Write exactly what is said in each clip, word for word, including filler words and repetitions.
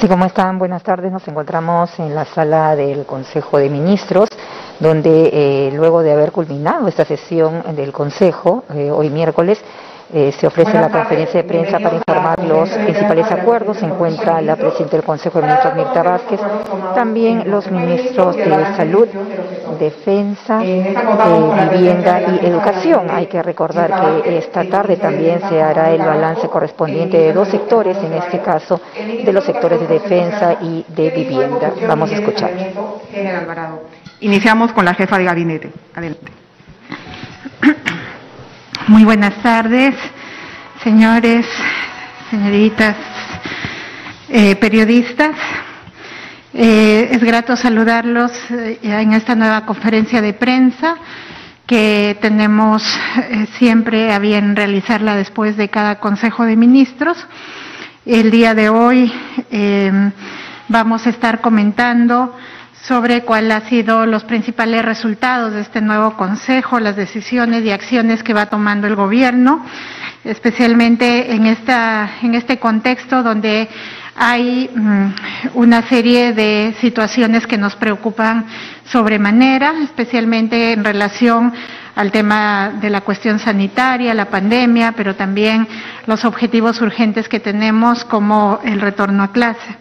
Sí, ¿cómo están? Buenas tardes. Nos encontramos en la sala del Consejo de Ministros, donde eh, luego de haber culminado esta sesión del Consejo, eh, hoy miércoles, eh, se ofrece Buenas la tarde. conferencia de prensa para informar los principales acuerdos. Se encuentra la presidenta del Consejo de Ministros, Mirtha Vásquez, también los ministros de Salud, Defensa, eh, Vivienda y Educación. Hay que recordar que esta tarde también se hará el balance correspondiente de dos sectores, en este caso de los sectores de Defensa y de Vivienda. Vamos a escuchar. Iniciamos con la jefa de gabinete. Adelante. Muy buenas tardes, señores, señoritas, eh, periodistas. Eh, es grato saludarlos eh, en esta nueva conferencia de prensa que tenemos eh, siempre a bien realizarla después de cada Consejo de Ministros. El día de hoy eh, vamos a estar comentando sobre cuál ha sido los principales resultados de este nuevo Consejo, las decisiones y acciones que va tomando el Gobierno, especialmente en esta, en este contexto donde hay mmm, una serie de situaciones que nos preocupan sobremanera, especialmente en relación al tema de la cuestión sanitaria, la pandemia, pero también los objetivos urgentes que tenemos como el retorno a clase.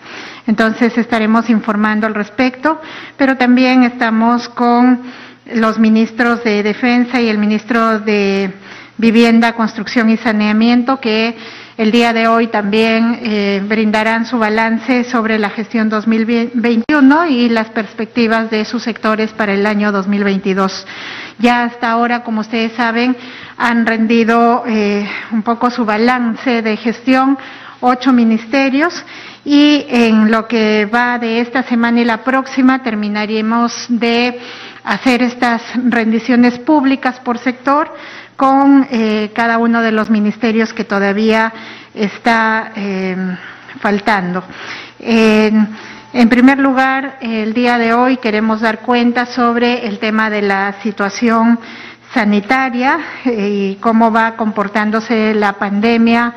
Entonces estaremos informando al respecto, pero también estamos con los ministros de Defensa y el ministro de Vivienda, Construcción y Saneamiento, que el día de hoy también eh, brindarán su balance sobre la gestión dos mil veintiuno y las perspectivas de sus sectores para el año dos mil veintidós. Ya hasta ahora, como ustedes saben, han rendido eh, un poco su balance de gestión, ocho ministerios, y en lo que va de esta semana y la próxima terminaremos de hacer estas rendiciones públicas por sector, con eh, cada uno de los ministerios que todavía está eh, faltando. Eh, en primer lugar, el día de hoy queremos dar cuenta sobre el tema de la situación sanitaria eh, y cómo va comportándose la pandemia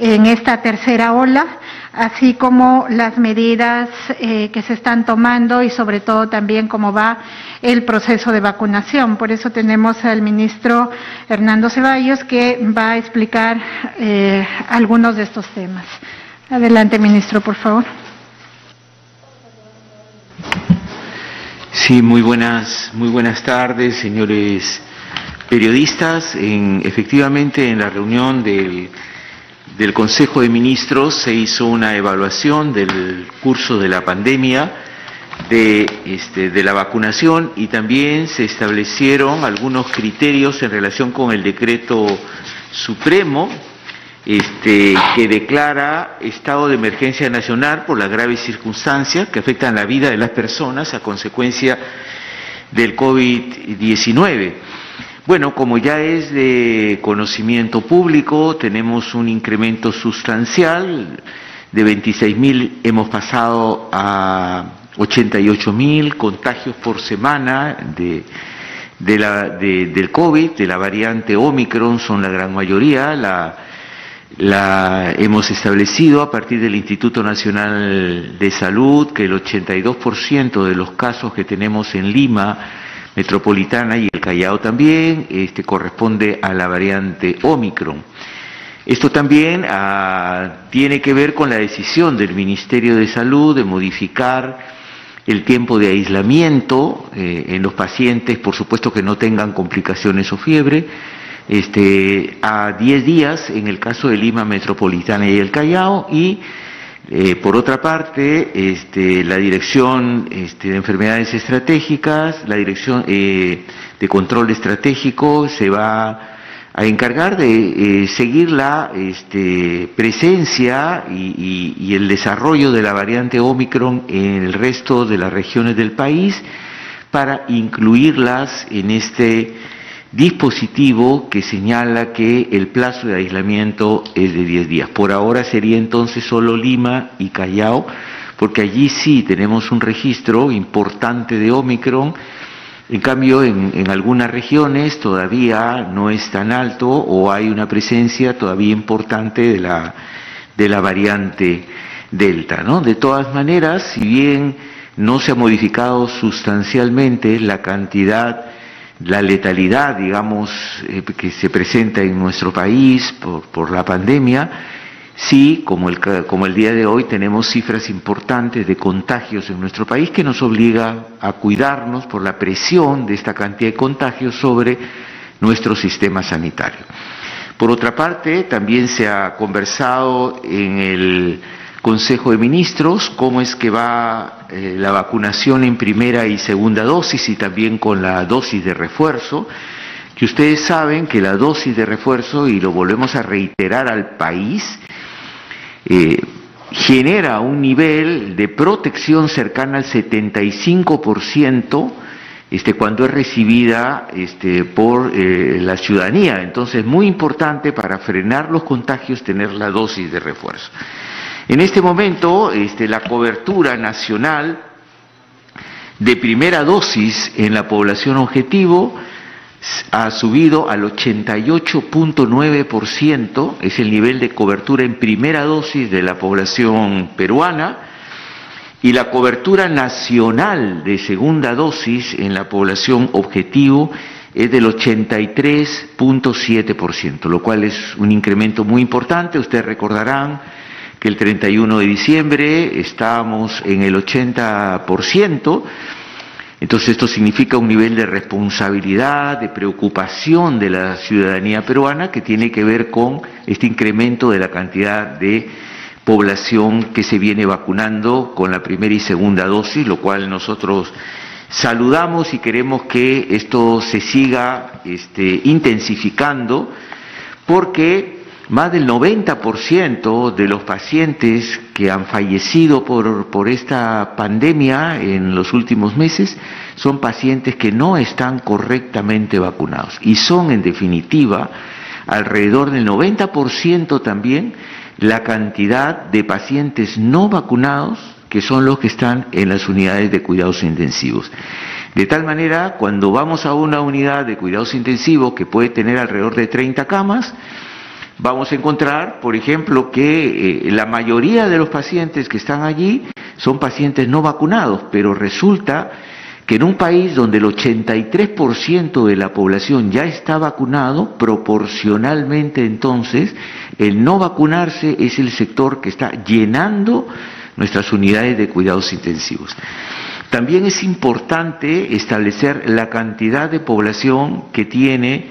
en esta tercera ola, así como las medidas eh, que se están tomando y sobre todo también cómo va el proceso de vacunación. Por eso tenemos al ministro Hernando Cevallos, que va a explicar eh, algunos de estos temas. Adelante, ministro, por favor. Sí, muy buenas, muy buenas tardes, señores periodistas. En, efectivamente, en la reunión del del Consejo de Ministros se hizo una evaluación del curso de la pandemia, de, este, de la vacunación, y también se establecieron algunos criterios en relación con el decreto supremo este, que declara estado de emergencia nacional por las graves circunstancias que afectan la vida de las personas a consecuencia del COVID diecinueve. Bueno, como ya es de conocimiento público, tenemos un incremento sustancial, de veintiséis mil hemos pasado a ochenta y ocho mil contagios por semana de, de la, de, del COVID, de la variante Omicron, son la gran mayoría, la, la hemos establecido a partir del Instituto Nacional de Salud, que el ochenta y dos por ciento de los casos que tenemos en Lima Metropolitana y el Callao también este, corresponde a la variante Omicron. Esto también ah, tiene que ver con la decisión del Ministerio de Salud de modificar el tiempo de aislamiento eh, en los pacientes, por supuesto que no tengan complicaciones o fiebre, este, a diez días en el caso de Lima Metropolitana y el Callao, y Eh, por otra parte, este, la Dirección este, de Enfermedades Estratégicas, la Dirección eh, de Control Estratégico se va a encargar de eh, seguir la este, presencia y, y, y el desarrollo de la variante Omicron en el resto de las regiones del país para incluirlas en este dispositivo que señala que el plazo de aislamiento es de diez días. Por ahora sería entonces solo Lima y Callao, porque allí sí tenemos un registro importante de Omicron. En cambio, en, en algunas regiones todavía no es tan alto o hay una presencia todavía importante de la, de la variante delta, ¿no? De todas maneras, si bien no se ha modificado sustancialmente la cantidad, la letalidad, digamos, eh, que se presenta en nuestro país por, por la pandemia, sí, como el, como el día de hoy, tenemos cifras importantes de contagios en nuestro país que nos obliga a cuidarnos por la presión de esta cantidad de contagios sobre nuestro sistema sanitario. Por otra parte, también se ha conversado en el Consejo de Ministros cómo es que va eh, la vacunación en primera y segunda dosis, y también con la dosis de refuerzo, que ustedes saben que la dosis de refuerzo, y lo volvemos a reiterar al país, eh, genera un nivel de protección cercana al setenta y cinco por ciento este, cuando es recibida este, por eh, la ciudadanía. Entonces, muy importante para frenar los contagios tener la dosis de refuerzo. En este momento, este, la cobertura nacional de primera dosis en la población objetivo ha subido al ochenta y ocho punto nueve por ciento, es el nivel de cobertura en primera dosis de la población peruana, y la cobertura nacional de segunda dosis en la población objetivo es del ochenta y tres punto siete por ciento, lo cual es un incremento muy importante. Ustedes recordarán que el treinta y uno de diciembre estábamos en el ochenta por ciento, entonces esto significa un nivel de responsabilidad, de preocupación de la ciudadanía peruana, que tiene que ver con este incremento de la cantidad de población que se viene vacunando con la primera y segunda dosis, lo cual nosotros saludamos y queremos que esto se siga este, intensificando, porque más del noventa por ciento de los pacientes que han fallecido por, por esta pandemia en los últimos meses son pacientes que no están correctamente vacunados, y son, en definitiva, alrededor del noventa por ciento también la cantidad de pacientes no vacunados que son los que están en las unidades de cuidados intensivos. De tal manera, cuando vamos a una unidad de cuidados intensivos que puede tener alrededor de treinta camas, vamos a encontrar, por ejemplo, que eh, la mayoría de los pacientes que están allí son pacientes no vacunados, pero resulta que en un país donde el ochenta y tres por ciento de la población ya está vacunado, proporcionalmente entonces el no vacunarse es el sector que está llenando nuestras unidades de cuidados intensivos. También es importante establecer la cantidad de población que tiene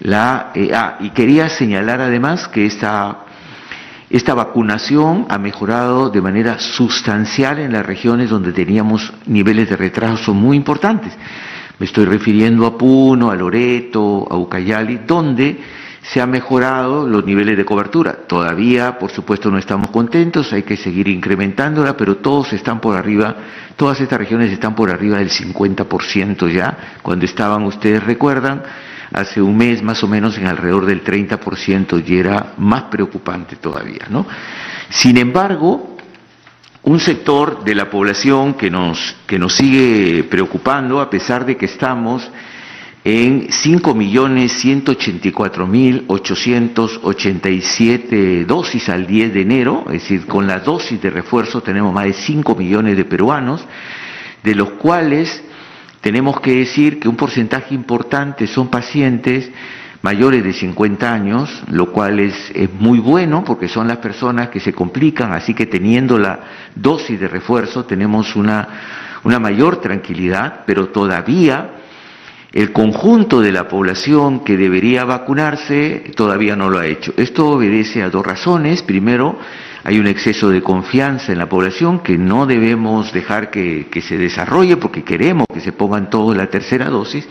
La, eh, ah, y quería señalar además que esta, esta vacunación ha mejorado de manera sustancial en las regiones donde teníamos niveles de retraso muy importantes. Me estoy refiriendo a Puno, a Loreto, a Ucayali, donde se han mejorado los niveles de cobertura. Todavía, por supuesto, no estamos contentos, hay que seguir incrementándola, pero todos están por arriba, todas estas regiones están por arriba del cincuenta por ciento ya, cuando estaban, ustedes recuerdan, hace un mes más o menos en alrededor del treinta por ciento, y era más preocupante todavía, ¿no? Sin embargo, un sector de la población que nos, que nos sigue preocupando, a pesar de que estamos en cinco millones ciento ochenta y cuatro mil ochocientos ochenta y siete dosis al diez de enero, es decir, con la dosis de refuerzo tenemos más de cinco millones de peruanos, de los cuales tenemos que decir que un porcentaje importante son pacientes mayores de cincuenta años, lo cual es, es muy bueno, porque son las personas que se complican, así que teniendo la dosis de refuerzo tenemos una, una mayor tranquilidad, pero todavía el conjunto de la población que debería vacunarse todavía no lo ha hecho. Esto obedece a dos razones. Primero, hay un exceso de confianza en la población que no debemos dejar que, que se desarrolle, porque queremos que se pongan todos la tercera dosis,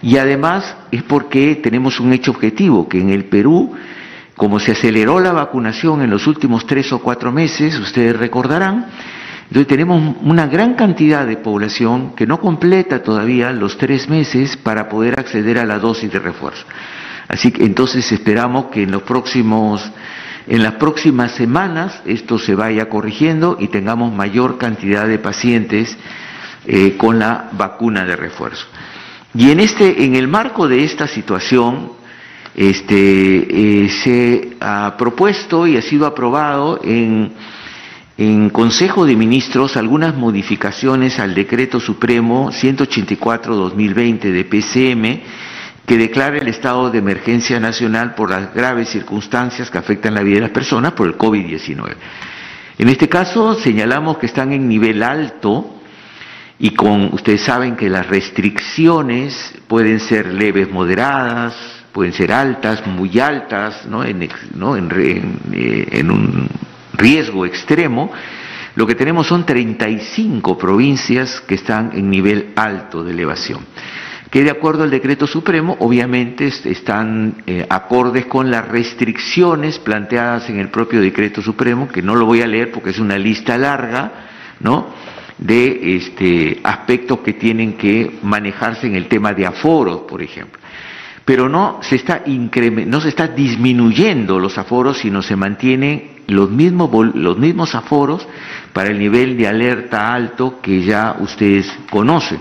y además es porque tenemos un hecho objetivo, que en el Perú, como se aceleró la vacunación en los últimos tres o cuatro meses, ustedes recordarán, entonces tenemos una gran cantidad de población que no completa todavía los tres meses para poder acceder a la dosis de refuerzo. Así que entonces esperamos que en los próximos... en las próximas semanas esto se vaya corrigiendo y tengamos mayor cantidad de pacientes eh, con la vacuna de refuerzo. Y en este, en el marco de esta situación, este, eh, se ha propuesto y ha sido aprobado en, en Consejo de Ministros algunas modificaciones al Decreto Supremo ciento ochenta y cuatro barra dos mil veinte de P C M, que declara el estado de emergencia nacional por las graves circunstancias que afectan la vida de las personas por el COVID diecinueve. En este caso señalamos que están en nivel alto y con, ustedes saben que las restricciones pueden ser leves, moderadas, pueden ser altas, muy altas, ¿no? En, ¿no? En, en, en un riesgo extremo. Lo que tenemos son treinta y cinco provincias que están en nivel alto de elevación, que de acuerdo al decreto supremo, obviamente están eh, acordes con las restricciones planteadas en el propio decreto supremo, que no lo voy a leer porque es una lista larga, ¿no?, de este, aspectos que tienen que manejarse en el tema de aforos, por ejemplo. Pero no se está incrementando, no se está disminuyendo los aforos, sino se mantienen los mismos, los mismos aforos para el nivel de alerta alto que ya ustedes conocen.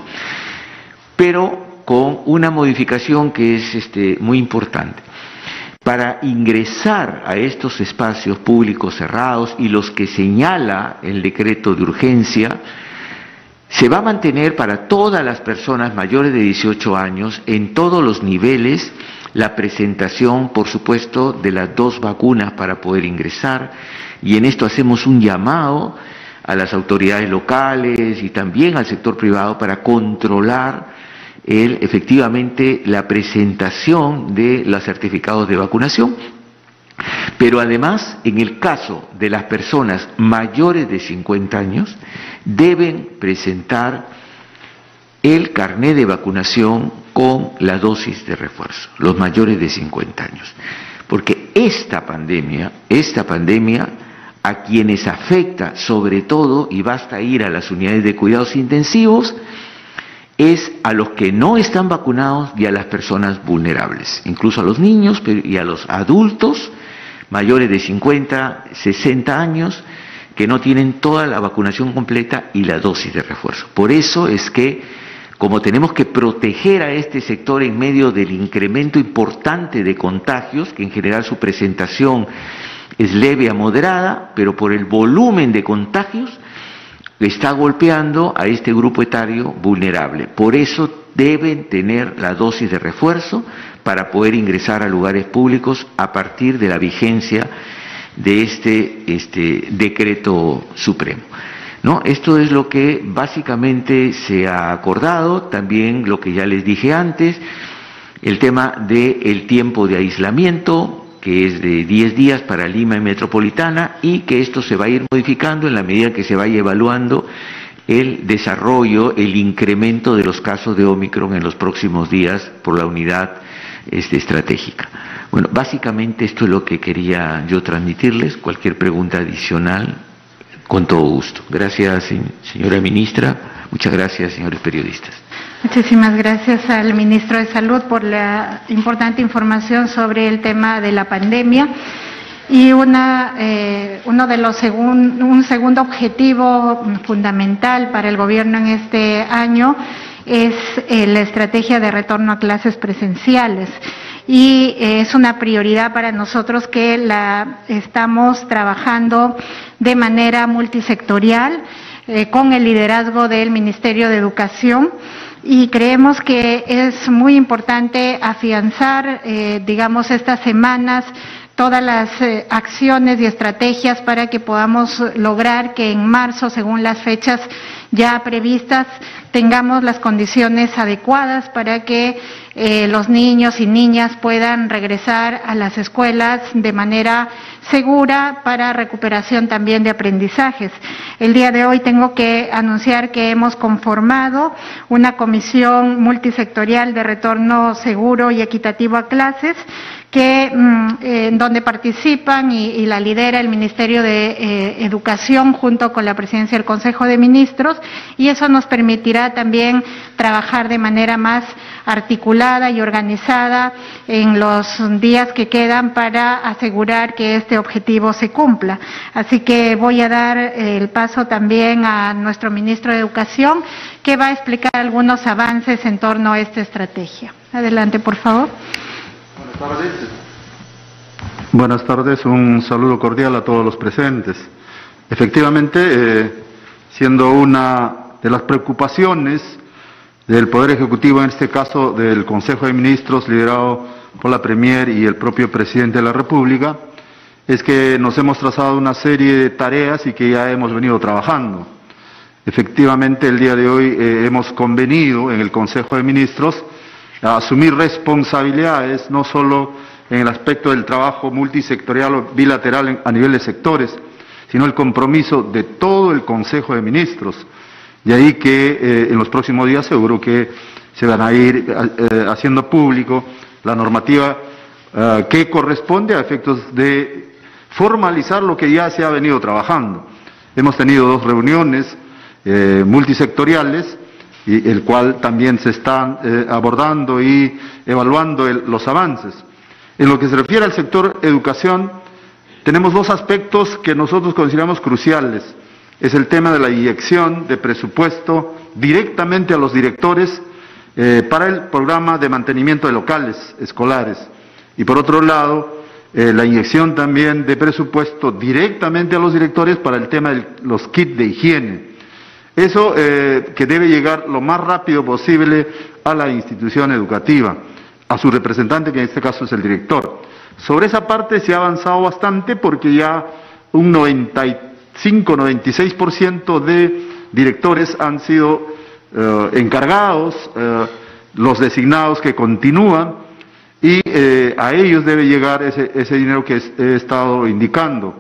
Pero con una modificación que es este, muy importante. Para ingresar a estos espacios públicos cerrados y los que señala el decreto de urgencia, se va a mantener para todas las personas mayores de dieciocho años, en todos los niveles, la presentación, por supuesto, de las dos vacunas para poder ingresar. Y en esto hacemos un llamado a las autoridades locales y también al sector privado para controlar el, efectivamente la presentación de los certificados de vacunación, pero además en el caso de las personas mayores de cincuenta años deben presentar el carnet de vacunación con la dosis de refuerzo, los mayores de cincuenta años, porque esta pandemia, esta pandemia a quienes afecta sobre todo, y basta ir a las unidades de cuidados intensivos, es a los que no están vacunados y a las personas vulnerables, incluso a los niños y a los adultos mayores de cincuenta, sesenta años que no tienen toda la vacunación completa y la dosis de refuerzo. Por eso es que, como tenemos que proteger a este sector en medio del incremento importante de contagios, que en general su presentación es leve a moderada, pero por el volumen de contagios está golpeando a este grupo etario vulnerable. Por eso deben tener la dosis de refuerzo para poder ingresar a lugares públicos a partir de la vigencia de este, este decreto supremo, ¿no? Esto es lo que básicamente se ha acordado, también lo que ya les dije antes, el tema del tiempo de aislamiento, que es de diez días para Lima y Metropolitana, y que esto se va a ir modificando en la medida que se vaya evaluando el desarrollo, el incremento de los casos de Ómicron en los próximos días por la unidad este, estratégica. Bueno, básicamente esto es lo que quería yo transmitirles. Cualquier pregunta adicional, con todo gusto. Gracias, señora ministra. Muchas gracias, señores periodistas. Muchísimas gracias al ministro de Salud por la importante información sobre el tema de la pandemia. Y una, eh, uno de los segun, un segundo objetivo fundamental para el gobierno en este año es eh, la estrategia de retorno a clases presenciales. Y eh, es una prioridad para nosotros que la estamos trabajando de manera multisectorial eh, con el liderazgo del Ministerio de Educación. Y creemos que es muy importante afianzar, eh, digamos, estas semanas todas las eh, acciones y estrategias para que podamos lograr que en marzo, según las fechas ya previstas, tengamos las condiciones adecuadas para que eh, los niños y niñas puedan regresar a las escuelas de manera segura para recuperación también de aprendizajes. El día de hoy tengo que anunciar que hemos conformado una comisión multisectorial de retorno seguro y equitativo a clases, que mm, eh, donde participan y, y la lidera el Ministerio de eh, Educación junto con la Presidencia del Consejo de Ministros, y eso nos permitirá también trabajar de manera más articulada y organizada en los días que quedan para asegurar que este objetivo se cumpla. Así que voy a dar el paso también a nuestro ministro de Educación, que va a explicar algunos avances en torno a esta estrategia. Adelante, por favor. Buenas tardes. Buenas tardes, un saludo cordial a todos los presentes. Efectivamente, eh, siendo una de las preocupaciones del Poder Ejecutivo, en este caso del Consejo de Ministros, liderado por la Premier y el propio Presidente de la República, es que nos hemos trazado una serie de tareas y que ya hemos venido trabajando. Efectivamente, el día de hoy eh, hemos convenido en el Consejo de Ministros a asumir responsabilidades, no solo en el aspecto del trabajo multisectorial o bilateral en, a nivel de sectores, sino el compromiso de todo el Consejo de Ministros. De ahí que eh, en los próximos días seguro que se van a ir eh, haciendo público la normativa eh, que corresponde a efectos de formalizar lo que ya se ha venido trabajando. Hemos tenido dos reuniones eh, multisectoriales, y el cual también se están eh, abordando y evaluando el, los avances. En lo que se refiere al sector educación, tenemos dos aspectos que nosotros consideramos cruciales. Es el tema de la inyección de presupuesto directamente a los directores eh, para el programa de mantenimiento de locales escolares. Y por otro lado, eh, la inyección también de presupuesto directamente a los directores para el tema de los kits de higiene. Eso eh, que debe llegar lo más rápido posible a la institución educativa, a su representante, que en este caso es el director. Sobre esa parte se ha avanzado bastante, porque ya un noventa y cinco, noventa y seis por ciento de directores han sido eh, encargados, eh, los designados que continúan, y eh, a ellos debe llegar ese, ese dinero que he estado indicando.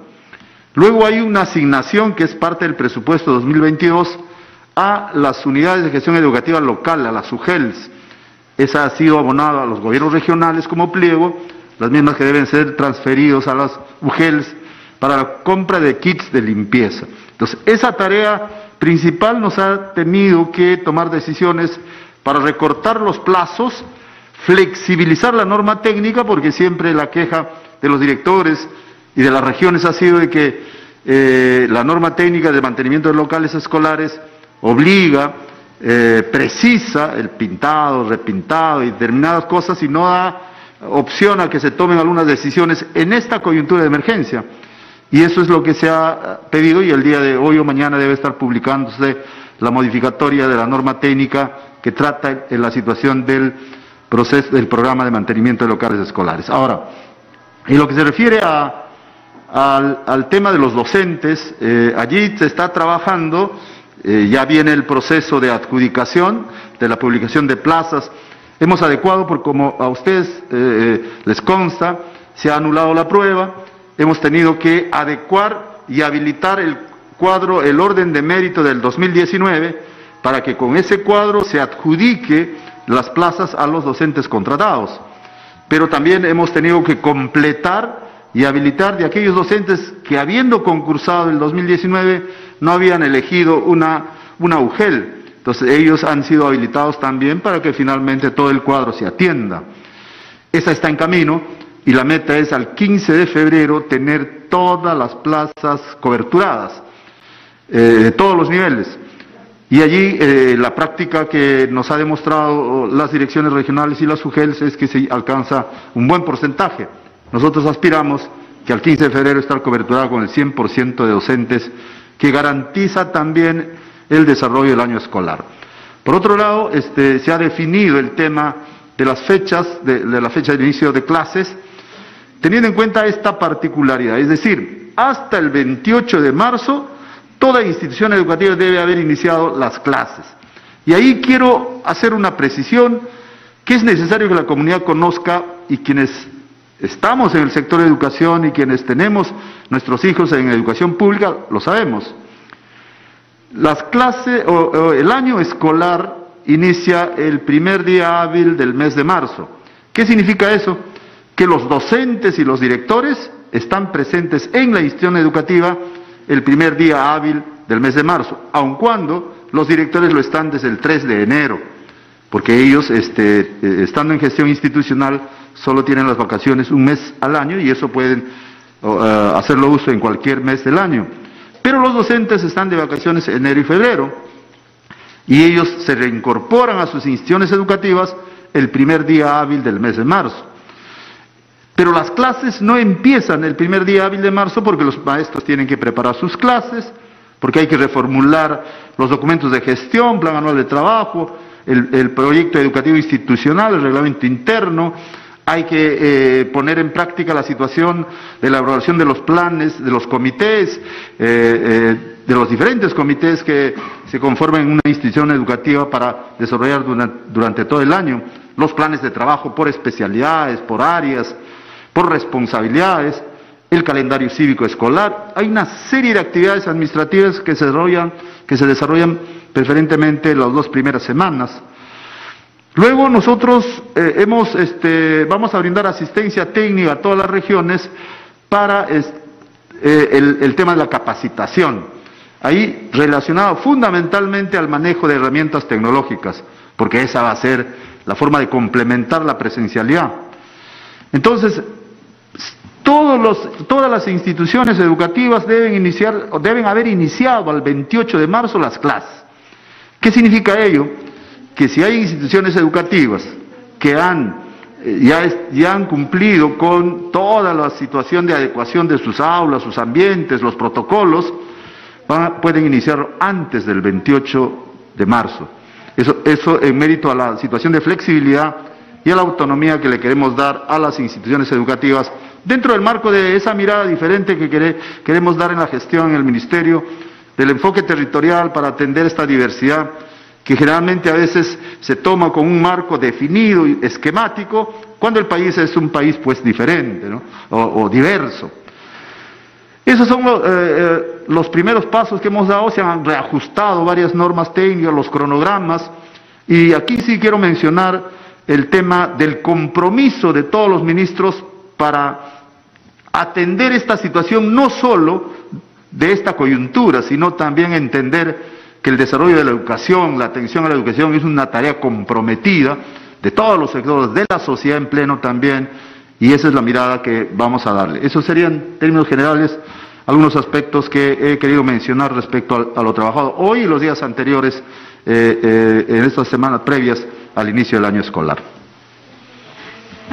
Luego hay una asignación que es parte del presupuesto dos mil veintidós a las unidades de gestión educativa local, a las U G E L S. Esa ha sido abonada a los gobiernos regionales como pliego, las mismas que deben ser transferidos a las U G E L S para la compra de kits de limpieza. Entonces, esa tarea principal nos ha tenido que tomar decisiones para recortar los plazos, flexibilizar la norma técnica, porque siempre la queja de los directores y de las regiones ha sido de que eh, la norma técnica de mantenimiento de locales escolares obliga, eh, precisa el pintado, repintado y determinadas cosas, y no da opción a que se tomen algunas decisiones en esta coyuntura de emergencia. Y eso es lo que se ha pedido, y el día de hoy o mañana debe estar publicándose la modificatoria de la norma técnica que trata en la situación del proceso del programa de mantenimiento de locales escolares. Ahora, en lo que se refiere a Al, al tema de los docentes, eh, allí se está trabajando, eh, ya viene el proceso de adjudicación, de la publicación de plazas. Hemos adecuado, porque como a ustedes eh, les consta, se ha anulado la prueba, hemos tenido que adecuar y habilitar el cuadro, el orden de mérito del dos mil diecinueve, para que con ese cuadro se adjudique las plazas a los docentes contratados. Pero también hemos tenido que completar y habilitar de aquellos docentes que, habiendo concursado el dos mil diecinueve, no habían elegido una, una U G E L. Entonces ellos han sido habilitados también para que finalmente todo el cuadro se atienda. Esa está en camino, y la meta es al quince de febrero tener todas las plazas coberturadas, eh, de todos los niveles. Y allí eh, la práctica que nos ha demostrado las direcciones regionales y las U G E L S es que se alcanza un buen porcentaje. Nosotros aspiramos que al quince de febrero estar coberturado con el cien por ciento de docentes, que garantiza también el desarrollo del año escolar. Por otro lado, este, se ha definido el tema de las fechas, de, de la fecha de inicio de clases, teniendo en cuenta esta particularidad. Es decir, hasta el veintiocho de marzo, toda institución educativa debe haber iniciado las clases. Y ahí quiero hacer una precisión, que es necesario que la comunidad conozca, y quienes estamos en el sector de educación y quienes tenemos nuestros hijos en educación pública lo sabemos. Las clases, o, o el año escolar inicia el primer día hábil del mes de marzo. ¿Qué significa eso? Que los docentes y los directores están presentes en la institución educativa el primer día hábil del mes de marzo, aun cuando los directores lo están desde el tres de enero, porque ellos, este, estando en gestión institucional, solo tienen las vacaciones un mes al año, y eso pueden uh, hacerlo uso en cualquier mes del año. Pero los docentes están de vacaciones enero y febrero, y ellos se reincorporan a sus instituciones educativas el primer día hábil del mes de marzo. pero las clases no empiezan el primer día hábil de marzo porque los maestros tienen que preparar sus clases, porque hay que reformular los documentos de gestión, plan anual de trabajo, el, el proyecto educativo institucional, el reglamento interno, hay que eh, poner en práctica la situación de la elaboración de los planes, de los comités, eh, eh, de los diferentes comités que se conforman en una institución educativa para desarrollar durante, durante todo el año, los planes de trabajo por especialidades, por áreas, por responsabilidades, el calendario cívico escolar. Hay una serie de actividades administrativas que se desarrollan, que se desarrollan preferentemente las dos primeras semanas. Luego nosotros eh, hemos, este, vamos a brindar asistencia técnica a todas las regiones para es, eh, el, el tema de la capacitación, ahí relacionado fundamentalmente al manejo de herramientas tecnológicas, porque esa va a ser la forma de complementar la presencialidad. Entonces, todos los, todas las instituciones educativas deben iniciar, o deben haber iniciado al veintiocho de marzo las clases. ¿Qué significa ello? Que si hay instituciones educativas que han, ya, es, ya han cumplido con toda la situación de adecuación de sus aulas, sus ambientes, los protocolos, van a, pueden iniciar antes del veintiocho de marzo. Eso, eso en mérito a la situación de flexibilidad y a la autonomía que le queremos dar a las instituciones educativas dentro del marco de esa mirada diferente que quere, queremos dar en la gestión en el Ministerio, del enfoque territorial para atender esta diversidad que generalmente a veces se toma con un marco definido y esquemático, cuando el país es un país pues diferente, ¿no? o, o diverso. Esos son los, eh, los primeros pasos que hemos dado, se han reajustado varias normas técnicas, los cronogramas, y aquí sí quiero mencionar el tema del compromiso de todos los ministros para atender esta situación, no solo de esta coyuntura, sino también entender que el desarrollo de la educación, la atención a la educación es una tarea comprometida de todos los sectores, de la sociedad en pleno también, y esa es la mirada que vamos a darle. Esos serían, en términos generales, algunos aspectos que he querido mencionar respecto a, a lo trabajado hoy y los días anteriores, eh, eh, en estas semanas previas al inicio del año escolar.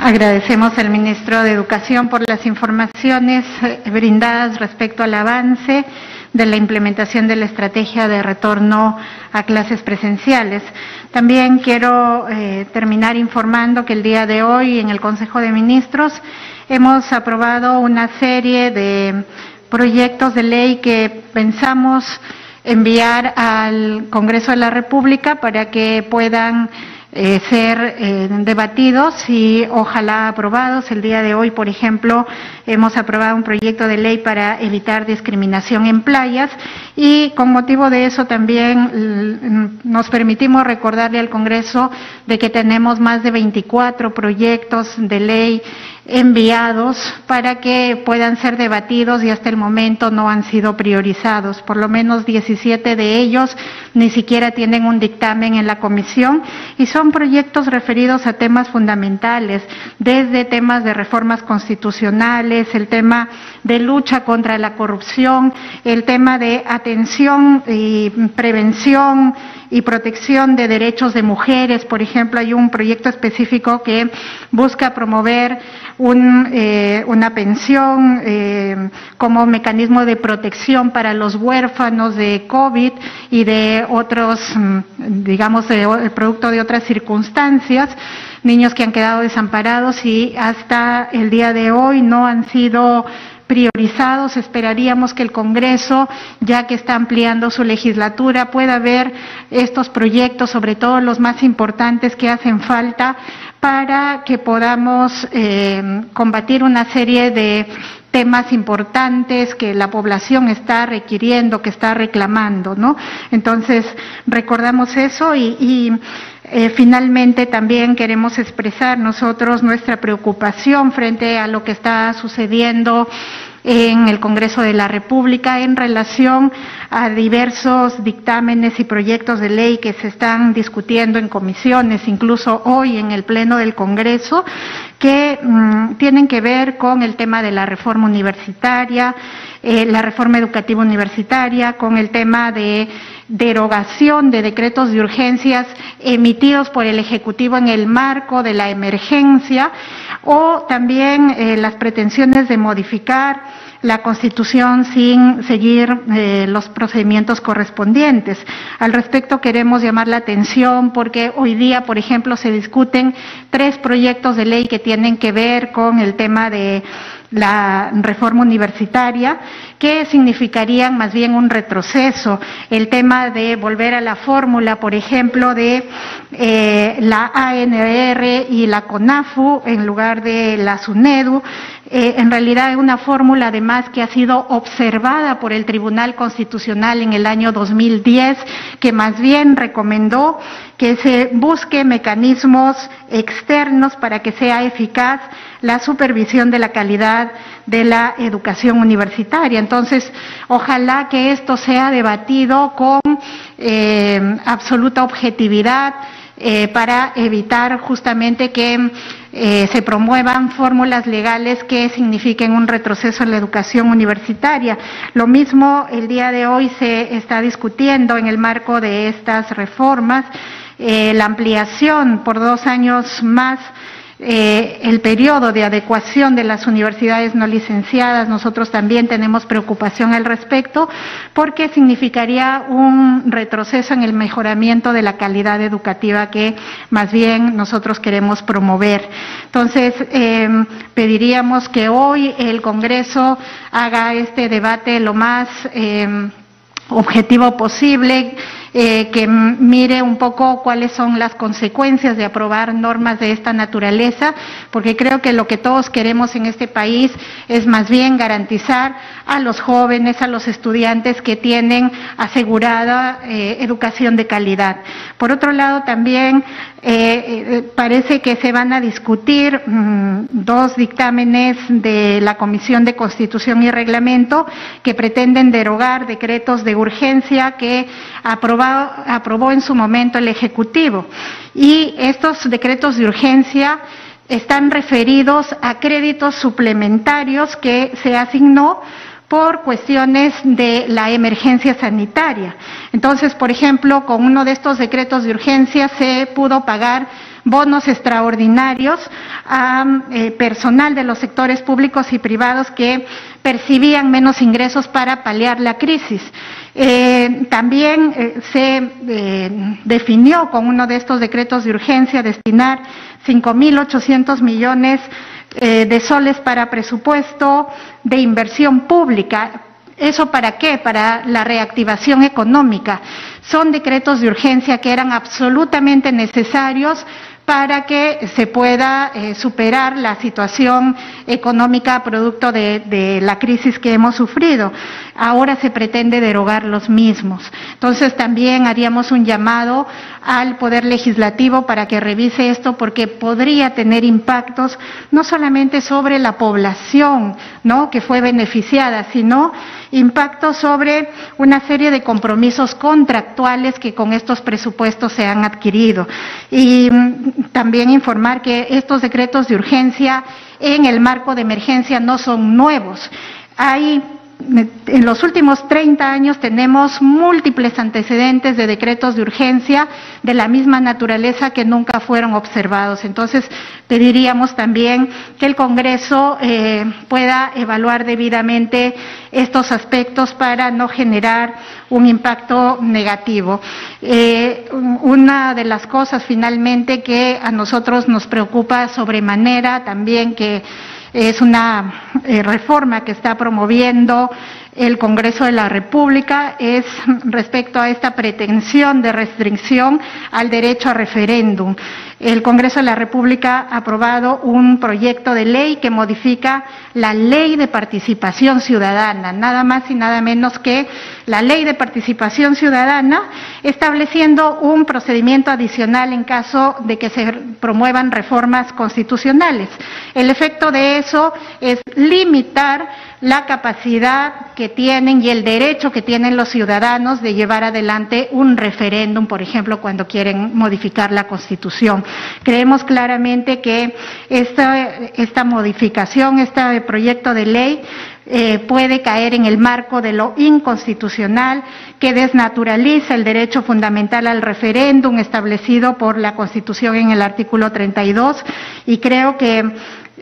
Agradecemos al Ministro de Educación por las informaciones brindadas respecto al avance de la implementación de la estrategia de retorno a clases presenciales. También quiero eh, terminar informando que el día de hoy en el Consejo de Ministros hemos aprobado una serie de proyectos de ley que pensamos enviar al Congreso de la República para que puedan Eh, ser eh, debatidos y ojalá aprobados. El día de hoy, por ejemplo, hemos aprobado un proyecto de ley para evitar discriminación en playas y con motivo de eso también nos permitimos recordarle al Congreso de que tenemos más de veinticuatro proyectos de ley enviados para que puedan ser debatidos y hasta el momento no han sido priorizados. Por lo menos diecisiete de ellos ni siquiera tienen un dictamen en la comisión y son proyectos referidos a temas fundamentales, desde temas de reformas constitucionales, el tema de lucha contra la corrupción, el tema de atención y prevención y protección de derechos de mujeres. Por ejemplo, hay un proyecto específico que busca promover un, eh, una pensión eh, como mecanismo de protección para los huérfanos de COVID y de otros, digamos, de, producto de otras circunstancias, niños que han quedado desamparados y hasta el día de hoy no han sido priorizados. Esperaríamos que el Congreso, ya que está ampliando su legislatura, pueda ver estos proyectos, sobre todo los más importantes que hacen falta, para que podamos eh, combatir una serie de temas importantes que la población está requiriendo, que está reclamando, ¿no? Entonces, recordamos eso y, y eh, finalmente también queremos expresar nosotros nuestra preocupación frente a lo que está sucediendo en el Congreso de la República en relación a diversos dictámenes y proyectos de ley que se están discutiendo en comisiones, incluso hoy en el Pleno del Congreso, que mmm, tienen que ver con el tema de la reforma universitaria, eh, la reforma educativa universitaria, con el tema de derogación de decretos de urgencias emitidos por el Ejecutivo en el marco de la emergencia, o también eh, las pretensiones de modificar la Constitución sin seguir eh, los procedimientos correspondientes. Al respecto queremos llamar la atención porque hoy día, por ejemplo, se discuten tres proyectos de ley que tienen que ver con el tema de la reforma universitaria, que significarían más bien un retroceso. El tema de volver a la fórmula, por ejemplo, de eh, la A N R y la CONAFU en lugar de la SUNEDU, eh, en realidad es una fórmula además que ha sido observada por el Tribunal Constitucional en el año dos mil diez, que más bien recomendó que se busque mecanismos externos para que sea eficaz la supervisión de la calidad de la educación universitaria. Entonces, ojalá que esto sea debatido con eh, absoluta objetividad eh, para evitar justamente que eh, se promuevan fórmulas legales que signifiquen un retroceso en la educación universitaria. Lo mismo el día de hoy se está discutiendo en el marco de estas reformas, eh, la ampliación por dos años más Eh, el periodo de adecuación de las universidades no licenciadas. Nosotros también tenemos preocupación al respecto porque significaría un retroceso en el mejoramiento de la calidad educativa que más bien nosotros queremos promover. Entonces, eh, pediríamos que hoy el Congreso haga este debate lo más eh, objetivo posible, Eh, que mire un poco cuáles son las consecuencias de aprobar normas de esta naturaleza, porque creo que lo que todos queremos en este país es más bien garantizar a los jóvenes, a los estudiantes que tienen asegurada eh, educación de calidad. Por otro lado, también eh, parece que se van a discutir mmm, dos dictámenes de la Comisión de Constitución y Reglamento que pretenden derogar decretos de urgencia que aprobaron aprobó en su momento el Ejecutivo, y estos decretos de urgencia están referidos a créditos suplementarios que se asignó por cuestiones de la emergencia sanitaria. Entonces, por ejemplo, con uno de estos decretos de urgencia se pudo pagar bonos extraordinarios a eh, personal de los sectores públicos y privados que percibían menos ingresos para paliar la crisis. Eh, también eh, se eh, definió con uno de estos decretos de urgencia destinar cinco mil ochocientos millones eh, de soles para presupuesto de inversión pública. ¿Eso para qué? Para la reactivación económica. Son decretos de urgencia que eran absolutamente necesarios para que se pueda eh, superar la situación económica producto de, de la crisis que hemos sufrido. Ahora se pretende derogar los mismos. Entonces, también haríamos un llamado al Poder Legislativo para que revise esto, porque podría tener impactos no solamente sobre la población, ¿no?, que fue beneficiada, sino impactos sobre una serie de compromisos contractuales que con estos presupuestos se han adquirido. Y también informar que estos decretos de urgencia en el marco de emergencia no son nuevos. Hay, en los últimos treinta años tenemos múltiples antecedentes de decretos de urgencia de la misma naturaleza que nunca fueron observados. Entonces, pediríamos también que el Congreso eh, pueda evaluar debidamente estos aspectos para no generar un impacto negativo. Eh, una de las cosas finalmente que a nosotros nos preocupa sobremanera también, que es una eh, reforma que está promoviendo el Congreso de la República, es respecto a esta pretensión de restricción al derecho a referéndum. El Congreso de la República ha aprobado un proyecto de ley que modifica la Ley de Participación Ciudadana, nada más y nada menos que la Ley de Participación Ciudadana, estableciendo un procedimiento adicional en caso de que se promuevan reformas constitucionales. El efecto de eso es limitar la capacidad que tienen y el derecho que tienen los ciudadanos de llevar adelante un referéndum, por ejemplo, cuando quieren modificar la Constitución. Creemos claramente que esta, esta modificación, este proyecto de ley, Eh, puede caer en el marco de lo inconstitucional, que desnaturaliza el derecho fundamental al referéndum establecido por la Constitución en el artículo treinta y dos, y creo que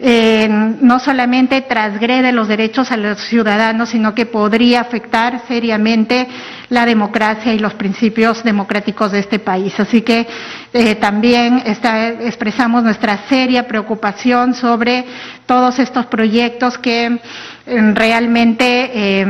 eh, no solamente transgrede los derechos a los ciudadanos, sino que podría afectar seriamente la democracia y los principios democráticos de este país. Así que eh, también está, expresamos nuestra seria preocupación sobre todos estos proyectos que realmente eh,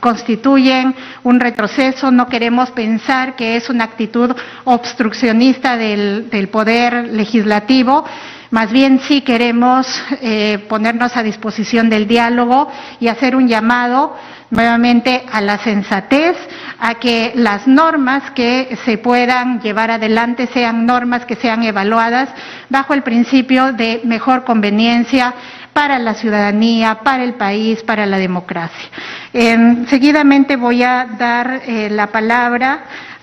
constituyen un retroceso. No queremos pensar que es una actitud obstruccionista del, del poder legislativo, más bien sí queremos eh, ponernos a disposición del diálogo y hacer un llamado nuevamente a la sensatez, a que las normas que se puedan llevar adelante sean normas que sean evaluadas bajo el principio de mejor conveniencia para la ciudadanía, para el país, para la democracia. Eh, seguidamente voy a dar eh, la palabra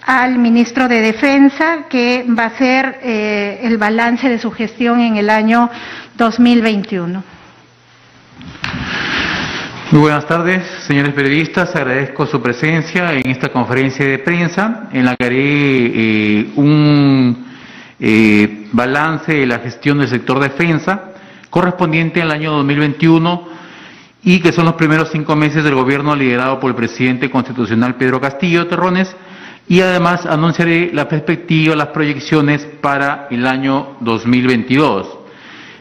al ministro de Defensa, que va a hacer eh, el balance de su gestión en el año dos mil veintiuno. Muy buenas tardes, señores periodistas. Agradezco su presencia en esta conferencia de prensa, en la que haré eh, un eh, balance de la gestión del sector defensa correspondiente al año dos mil veintiuno, y que son los primeros cinco meses del gobierno liderado por el presidente constitucional Pedro Castillo Terrones, y además anunciaré la perspectiva, las proyecciones para el año dos mil veintidós.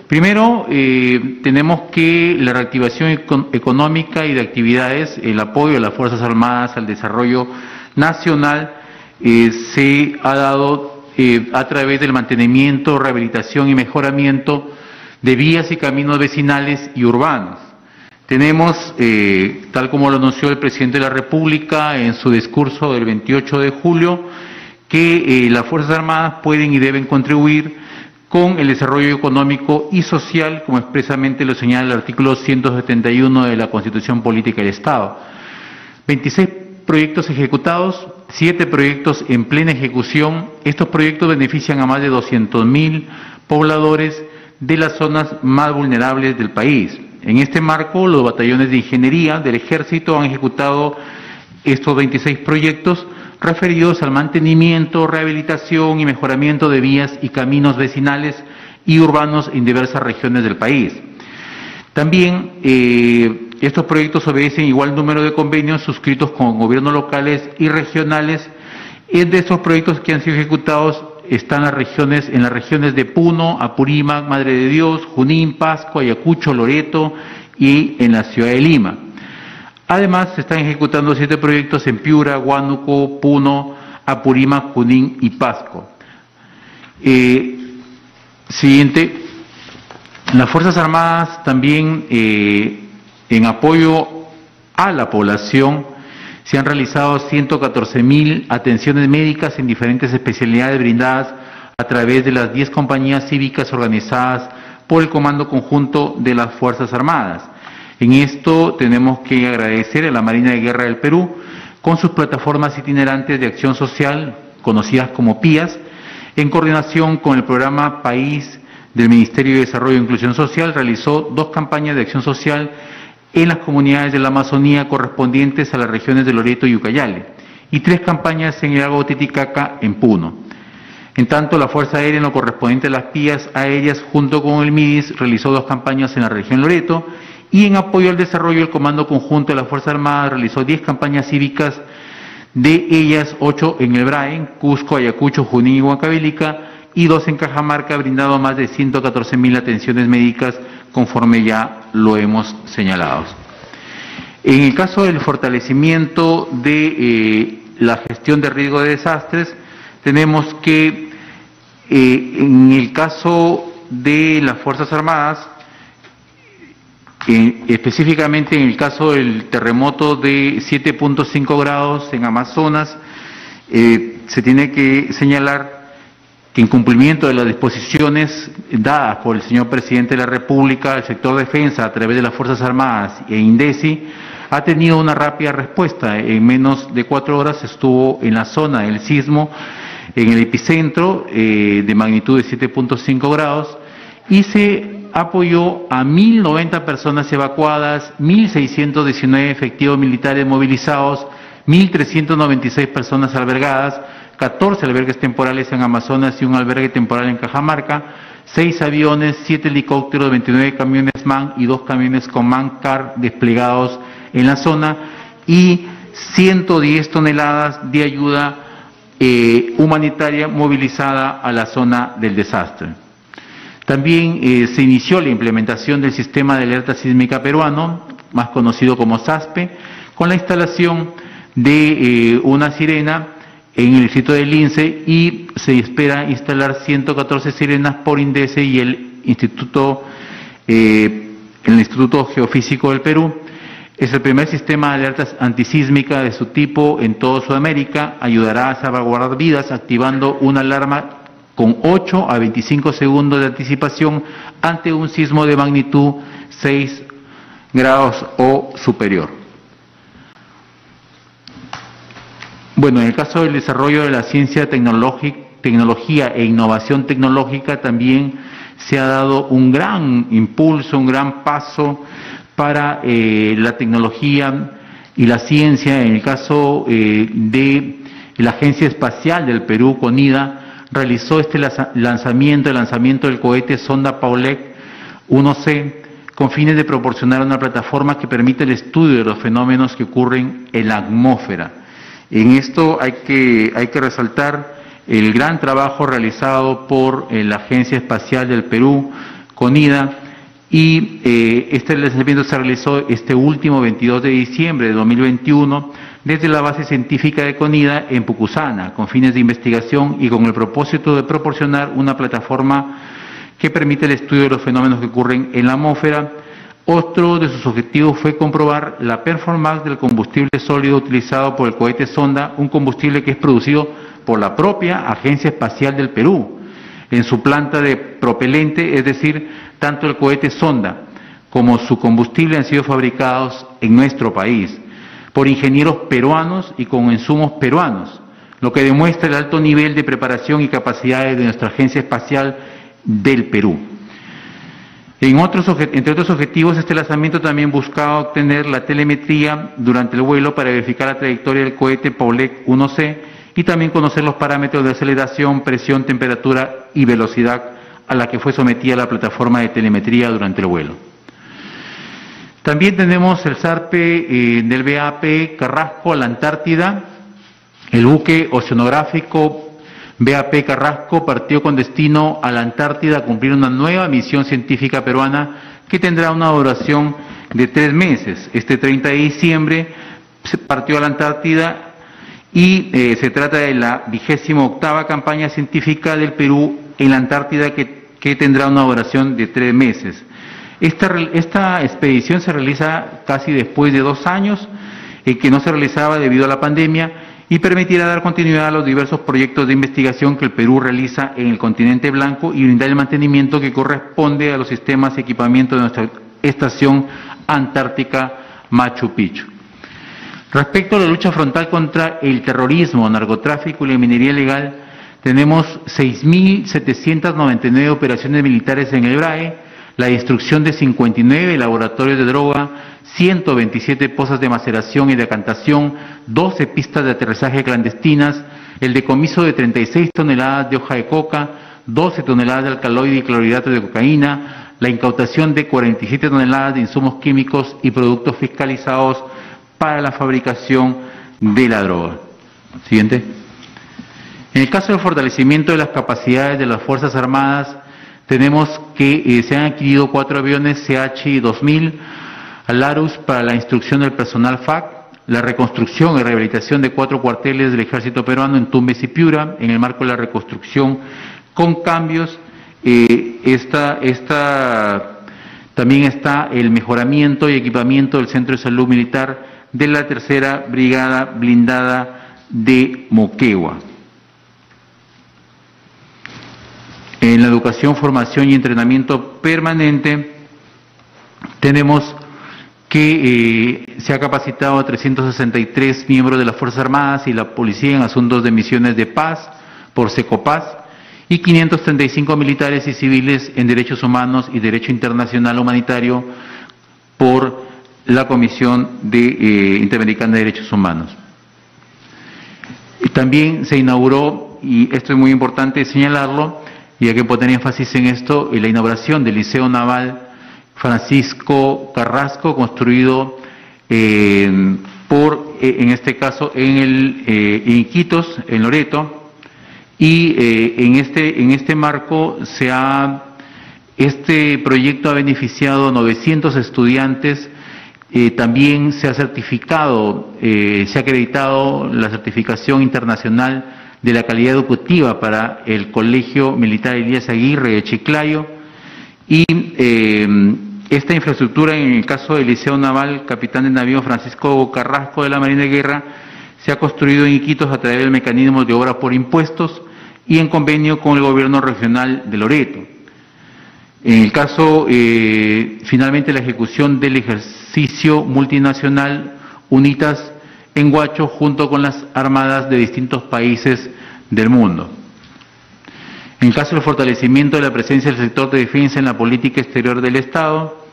Primero, eh, tenemos que la reactivación econ- económica y de actividades, el apoyo de las Fuerzas Armadas al desarrollo nacional, eh, se ha dado eh, a través del mantenimiento, rehabilitación y mejoramiento de vías y caminos vecinales y urbanos. Tenemos, eh, tal como lo anunció el presidente de la República en su discurso del veintiocho de julio, que eh, las Fuerzas Armadas pueden y deben contribuir con el desarrollo económico y social, como expresamente lo señala el artículo ciento setenta y uno de la Constitución Política del Estado. veintiséis proyectos ejecutados, siete proyectos en plena ejecución. Estos proyectos benefician a más de doscientos mil pobladores de las zonas más vulnerables del país. En este marco, los batallones de ingeniería del Ejército han ejecutado estos veintiséis proyectos referidos al mantenimiento, rehabilitación y mejoramiento de vías y caminos vecinales y urbanos en diversas regiones del país. También eh, estos proyectos obedecen igual número de convenios suscritos con gobiernos locales y regionales. Entre estos proyectos que han sido ejecutados están las regiones, en las regiones de Puno, Apurímac, Madre de Dios, Junín, Pasco, Ayacucho, Loreto y en la ciudad de Lima. Además, se están ejecutando siete proyectos en Piura, Huánuco, Puno, Apurímac, Junín y Pasco. Eh, siguiente. Las Fuerzas Armadas también, eh, en apoyo a la población, se han realizado ciento catorce mil atenciones médicas en diferentes especialidades brindadas a través de las diez compañías cívicas organizadas por el Comando Conjunto de las Fuerzas Armadas. En esto tenemos que agradecer a la Marina de Guerra del Perú, con sus plataformas itinerantes de acción social, conocidas como PIAS, en coordinación con el programa País del Ministerio de Desarrollo e Inclusión Social, realizó dos campañas de acción social en las comunidades de la Amazonía correspondientes a las regiones de Loreto y Ucayali, y tres campañas en el lago Titicaca en Puno. En tanto, la Fuerza Aérea, en lo correspondiente a las P I A S aéreas, junto con el MIDIS, realizó dos campañas en la región Loreto, y en apoyo al desarrollo del Comando Conjunto de la Fuerza Armada realizó diez campañas cívicas, de ellas ocho en el Braen, Cusco, Ayacucho, Junín y Huancavelica, y dos en Cajamarca, brindando más de ciento catorce mil atenciones médicas, conforme ya lo hemos señalado. En el caso del fortalecimiento de eh, la gestión de riesgo de desastres, tenemos que, eh, en el caso de las Fuerzas Armadas, eh, específicamente en el caso del terremoto de siete punto cinco grados en Amazonas, eh, se tiene que señalar que en cumplimiento de las disposiciones dadas por el señor Presidente de la República, el sector defensa a través de las Fuerzas Armadas e INDECI ha tenido una rápida respuesta. En menos de cuatro horas estuvo en la zona del sismo, en el epicentro eh, de magnitud de siete punto cinco grados, y se apoyó a mil noventa personas evacuadas, mil seiscientos diecinueve efectivos militares movilizados, mil trescientas noventa y seis personas albergadas, catorce albergues temporales en Amazonas y un albergue temporal en Cajamarca, seis aviones, siete helicópteros, veintinueve camiones MAN y dos camiones con MAN-CAR desplegados en la zona, y ciento diez toneladas de ayuda eh, humanitaria movilizada a la zona del desastre. También eh, se inició la implementación del sistema de alerta sísmica peruano, más conocido como SASPE, con la instalación de eh, una sirena en el sitio del INSE, y se espera instalar ciento catorce sirenas por INDECE y el Instituto, eh, el Instituto Geofísico del Perú. Es el primer sistema de alertas antisísmica de su tipo en toda Sudamérica. Ayudará a salvaguardar vidas activando una alarma con ocho a veinticinco segundos de anticipación ante un sismo de magnitud seis grados o superior. Bueno, en el caso del desarrollo de la ciencia, tecnología e innovación tecnológica, también se ha dado un gran impulso, un gran paso para eh, la tecnología y la ciencia. En el caso eh, de la Agencia Espacial del Perú, CONIDA, realizó este lanzamiento, el lanzamiento del cohete sonda Paulec uno C, con fines de proporcionar una plataforma que permite el estudio de los fenómenos que ocurren en la atmósfera. En esto hay que, hay que resaltar el gran trabajo realizado por eh, la Agencia Espacial del Perú, CONIDA, y eh, este lanzamiento se realizó este último veintidós de diciembre de dos mil veintiuno desde la base científica de CONIDA en Pucusana, con fines de investigación y con el propósito de proporcionar una plataforma que permite el estudio de los fenómenos que ocurren en la atmósfera. Otro de sus objetivos fue comprobar la performance del combustible sólido utilizado por el cohete sonda, un combustible que es producido por la propia Agencia Espacial del Perú en su planta de propelente, es decir, tanto el cohete sonda como su combustible han sido fabricados en nuestro país por ingenieros peruanos y con insumos peruanos, lo que demuestra el alto nivel de preparación y capacidades de nuestra Agencia Espacial del Perú. En otros, entre otros objetivos, este lanzamiento también buscaba obtener la telemetría durante el vuelo para verificar la trayectoria del cohete Paulec uno C y también conocer los parámetros de aceleración, presión, temperatura y velocidad a la que fue sometida la plataforma de telemetría durante el vuelo. También tenemos el SARPE eh, del B A P Carrasco a la Antártida. El buque oceanográfico B A P Carrasco partió con destino a la Antártida a cumplir una nueva misión científica peruana que tendrá una duración de tres meses. Este treinta de diciembre se partió a la Antártida y eh, se trata de la vigésima octava campaña científica del Perú en la Antártida que, que tendrá una duración de tres meses. Esta, esta expedición se realiza casi después de dos años eh, que no se realizaba debido a la pandemia, y permitirá dar continuidad a los diversos proyectos de investigación que el Perú realiza en el continente blanco y brindar el mantenimiento que corresponde a los sistemas y equipamiento de nuestra estación antártica Machu Picchu. Respecto a la lucha frontal contra el terrorismo, narcotráfico y la minería ilegal, tenemos seis mil setecientas noventa y nueve operaciones militares en el B R A E, la destrucción de cincuenta y nueve laboratorios de droga, ciento veintisiete pozas de maceración y decantación, doce pistas de aterrizaje clandestinas, el decomiso de treinta y seis toneladas de hoja de coca, doce toneladas de alcaloide y clorhidrato de cocaína, la incautación de cuarenta y siete toneladas de insumos químicos y productos fiscalizados para la fabricación de la droga. Siguiente. En el caso del fortalecimiento de las capacidades de las Fuerzas Armadas, tenemos que eh, se han adquirido cuatro aviones C H dos mil, Larus para la instrucción del personal F A C, la reconstrucción y rehabilitación de cuatro cuarteles del Ejército Peruano en Tumbes y Piura, en el marco de la reconstrucción con cambios. Eh, esta, esta, también está el mejoramiento y equipamiento del Centro de Salud Militar de la Tercera Brigada Blindada de Moquegua. en la educación, formación y entrenamiento permanente, tenemos que eh, se ha capacitado a trescientos sesenta y tres miembros de las Fuerzas Armadas y la Policía en asuntos de misiones de paz por SECOPAS y quinientos treinta y cinco militares y civiles en derechos humanos y derecho internacional humanitario por la Comisión de, eh, Interamericana de Derechos Humanos. También se inauguró, y esto es muy importante señalarlo, y hay que poner énfasis en esto, en la inauguración del Liceo Naval Francisco Carrasco, construido eh, por, en este caso, en el eh, en Iquitos, en Loreto, y eh, en este en este marco se ha este proyecto ha beneficiado a novecientos estudiantes. Eh, también se ha certificado, eh, se ha acreditado la certificación internacional de la calidad educativa para el Colegio Militar Elías Aguirre de Chiclayo, y eh, esta infraestructura, en el caso del Liceo Naval Capitán de Navío Francisco Carrasco de la Marina de Guerra, se ha construido en Iquitos a través del mecanismo de obra por impuestos y en convenio con el Gobierno Regional de Loreto. En el caso, eh, finalmente, la ejecución del ejercicio multinacional UNITAS en Huacho, junto con las armadas de distintos países del mundo. En el caso del fortalecimiento de la presencia del sector de defensa en la política exterior del Estado,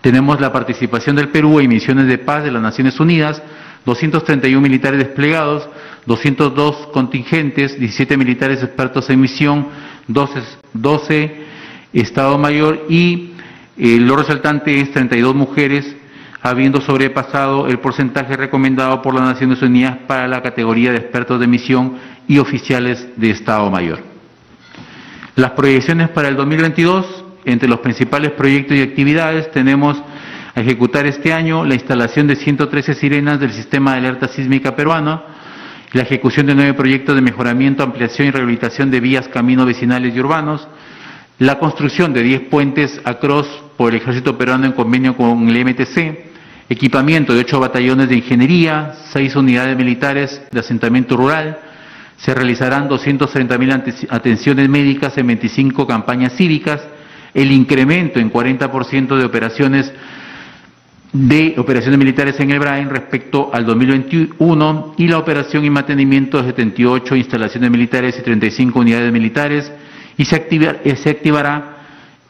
tenemos la participación del Perú en misiones de paz de las Naciones Unidas, doscientos treinta y uno militares desplegados, doscientos dos contingentes, diecisiete militares expertos en misión, doce Estado Mayor, y eh, lo resaltante es treinta y dos mujeres, habiendo sobrepasado el porcentaje recomendado por las Naciones Unidas para la categoría de expertos de misión y oficiales de Estado Mayor. Las proyecciones para el dos mil veintidós, entre los principales proyectos y actividades, tenemos a ejecutar este año la instalación de ciento trece sirenas del sistema de alerta sísmica peruano, la ejecución de nueve proyectos de mejoramiento, ampliación y rehabilitación de vías, caminos vecinales y urbanos, la construcción de diez puentes across por el Ejército Peruano en convenio con el M T C, equipamiento de ocho batallones de ingeniería, seis unidades militares de asentamiento rural, se realizarán doscientas treinta mil atenciones médicas en veinticinco campañas cívicas, el incremento en cuarenta por ciento de operaciones de operaciones militares en el Brain respecto al dos mil veintiuno y la operación y mantenimiento de setenta y ocho instalaciones militares y treinta y cinco unidades militares, y se, activar, se activará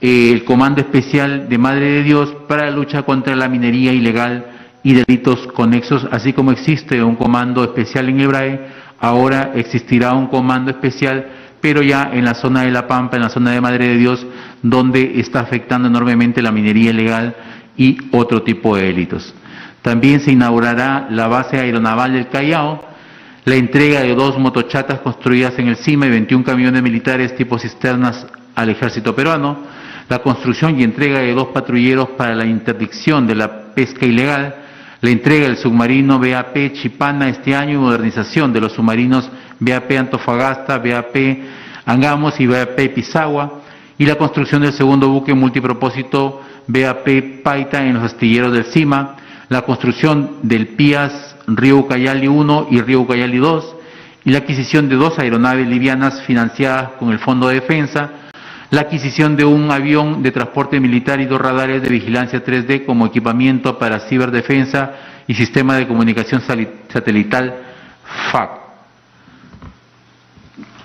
eh, el Comando Especial de Madre de Dios para la lucha contra la minería ilegal y delitos conexos. Así como existe un Comando Especial en el Brain, ahora existirá un Comando Especial, pero ya en la zona de La Pampa, en la zona de Madre de Dios, donde está afectando enormemente la minería ilegal y otro tipo de delitos. También se inaugurará la base aeronaval del Callao, la entrega de dos motochatas construidas en el CIMA y veintiuno camiones militares tipo cisternas al Ejército Peruano, la construcción y entrega de dos patrulleros para la interdicción de la pesca ilegal, la entrega del submarino B A P Chipana este año y modernización de los submarinos B A P Antofagasta, B A P Angamos y B A P Pisagua, y la construcción del segundo buque multipropósito B A P Paita en los astilleros del CIMA, la construcción del PIAS Río Ucayali uno y Río Ucayali dos, y la adquisición de dos aeronaves livianas financiadas con el Fondo de Defensa, la adquisición de un avión de transporte militar y dos radares de vigilancia tres D como equipamiento para ciberdefensa y sistema de comunicación satelital F A C.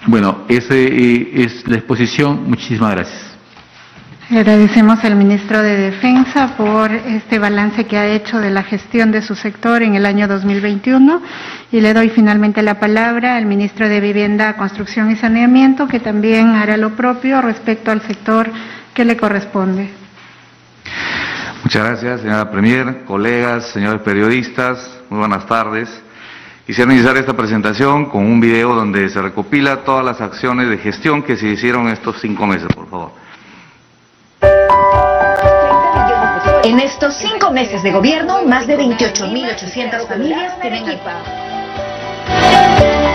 Bueno, esa es la exposición. Muchísimas gracias. Agradecemos al Ministro de Defensa por este balance que ha hecho de la gestión de su sector en el año dos mil veintiuno, y le doy finalmente la palabra al Ministro de Vivienda, Construcción y Saneamiento, que también hará lo propio respecto al sector que le corresponde. Muchas gracias, señora Premier, colegas, señores periodistas, muy buenas tardes. Quisiera iniciar esta presentación con un video donde se recopila todas las acciones de gestión que se hicieron estos cinco meses, por favor. En estos cinco meses de gobierno, más de veintiocho mil ochocientas familias tienen Arequipa.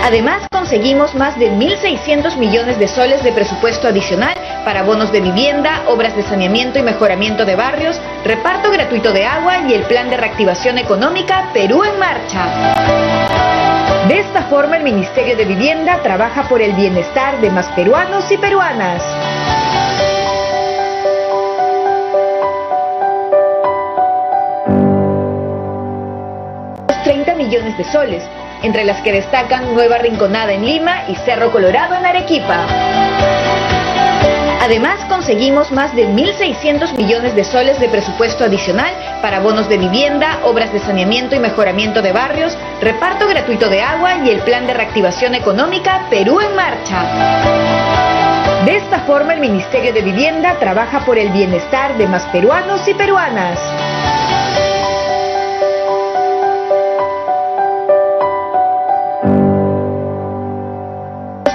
Además, conseguimos más de mil seiscientos millones de soles de presupuesto adicional para bonos de vivienda, obras de saneamiento y mejoramiento de barrios, reparto gratuito de agua y el plan de reactivación económica Perú en Marcha. De esta forma, el Ministerio de Vivienda trabaja por el bienestar de más peruanos y peruanas. treinta millones de soles, entre las que destacan Nueva Rinconada en Lima y Cerro Colorado en Arequipa. Además, conseguimos más de mil seiscientos millones de soles de presupuesto adicional para bonos de vivienda, obras de saneamiento y mejoramiento de barrios, reparto gratuito de agua y el plan de reactivación económica Perú en Marcha. De esta forma, el Ministerio de Vivienda trabaja por el bienestar de más peruanos y peruanas.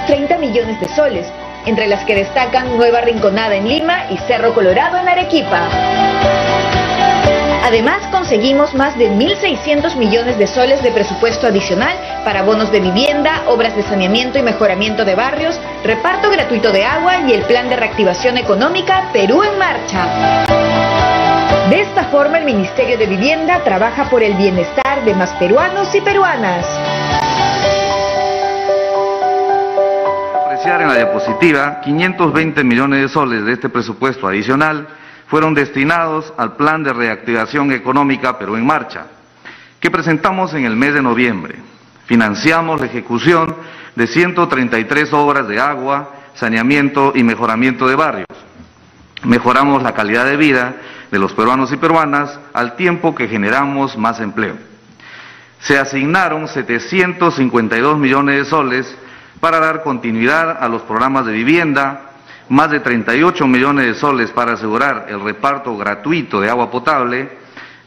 treinta millones de soles, entre las que destacan Nueva Rinconada en Lima y Cerro Colorado en Arequipa. Además, conseguimos más de mil seiscientos millones de soles de presupuesto adicional para bonos de vivienda, obras de saneamiento y mejoramiento de barrios, reparto gratuito de agua y el plan de reactivación económica Perú en Marcha. De esta forma, el Ministerio de Vivienda trabaja por el bienestar de más peruanos y peruanas. En la diapositiva, quinientos veinte millones de soles de este presupuesto adicional fueron destinados al Plan de Reactivación Económica Perú en Marcha, que presentamos en el mes de noviembre. Financiamos la ejecución de ciento treinta y tres obras de agua, saneamiento y mejoramiento de barrios. Mejoramos la calidad de vida de los peruanos y peruanas al tiempo que generamos más empleo. Se asignaron setecientos cincuenta y dos millones de soles para dar continuidad a los programas de vivienda, más de treinta y ocho millones de soles para asegurar el reparto gratuito de agua potable,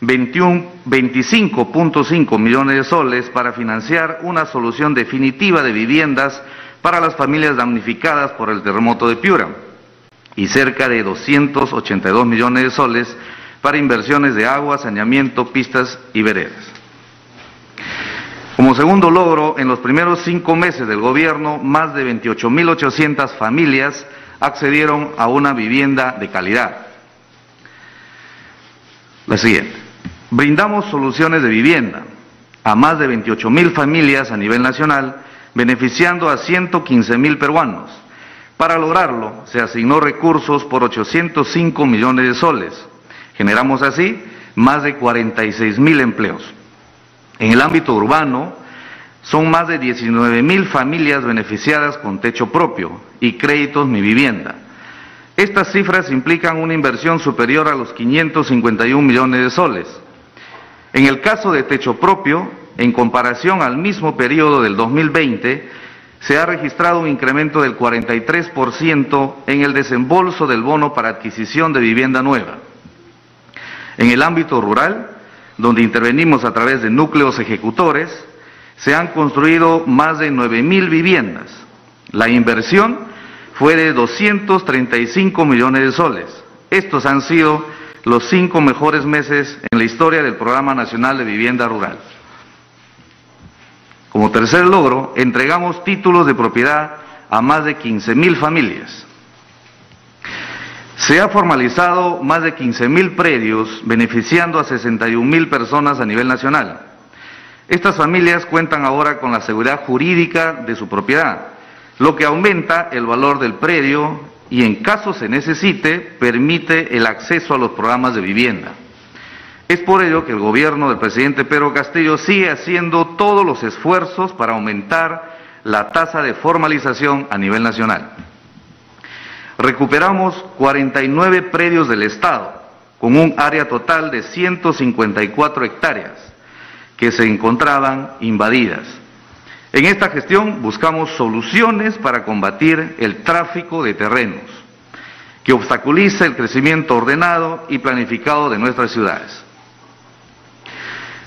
veinticinco punto cinco millones de soles para financiar una solución definitiva de viviendas para las familias damnificadas por el terremoto de Piura, y cerca de doscientos ochenta y dos millones de soles para inversiones de agua, saneamiento, pistas y veredas. Como segundo logro, en los primeros cinco meses del gobierno, más de veintiocho mil ochocientas familias accedieron a una vivienda de calidad. La siguiente. Brindamos soluciones de vivienda a más de veintiocho mil familias a nivel nacional, beneficiando a ciento quince mil peruanos. Para lograrlo, se asignó recursos por ochocientos cinco millones de soles. Generamos así más de cuarenta y seis mil empleos. En el ámbito urbano, son más de diecinueve mil familias beneficiadas con techo propio y créditos Mi Vivienda. Estas cifras implican una inversión superior a los quinientos cincuenta y un millones de soles. En el caso de techo propio, en comparación al mismo periodo del dos mil veinte, se ha registrado un incremento del cuarenta y tres por ciento en el desembolso del bono para adquisición de vivienda nueva. En el ámbito rural, donde intervenimos a través de núcleos ejecutores, se han construido más de nueve mil viviendas. La inversión fue de doscientos treinta y cinco millones de soles. Estos han sido los cinco mejores meses en la historia del Programa Nacional de Vivienda Rural. Como tercer logro, entregamos títulos de propiedad a más de quince mil familias. Se ha formalizado más de quince mil predios, beneficiando a sesenta y un mil personas a nivel nacional. Estas familias cuentan ahora con la seguridad jurídica de su propiedad, lo que aumenta el valor del predio y, en caso se necesite, permite el acceso a los programas de vivienda. Es por ello que el gobierno del presidente Pedro Castillo sigue haciendo todos los esfuerzos para aumentar la tasa de formalización a nivel nacional. Recuperamos cuarenta y nueve predios del Estado, con un área total de ciento cincuenta y cuatro hectáreas, que se encontraban invadidas. En esta gestión buscamos soluciones para combatir el tráfico de terrenos, que obstaculiza el crecimiento ordenado y planificado de nuestras ciudades.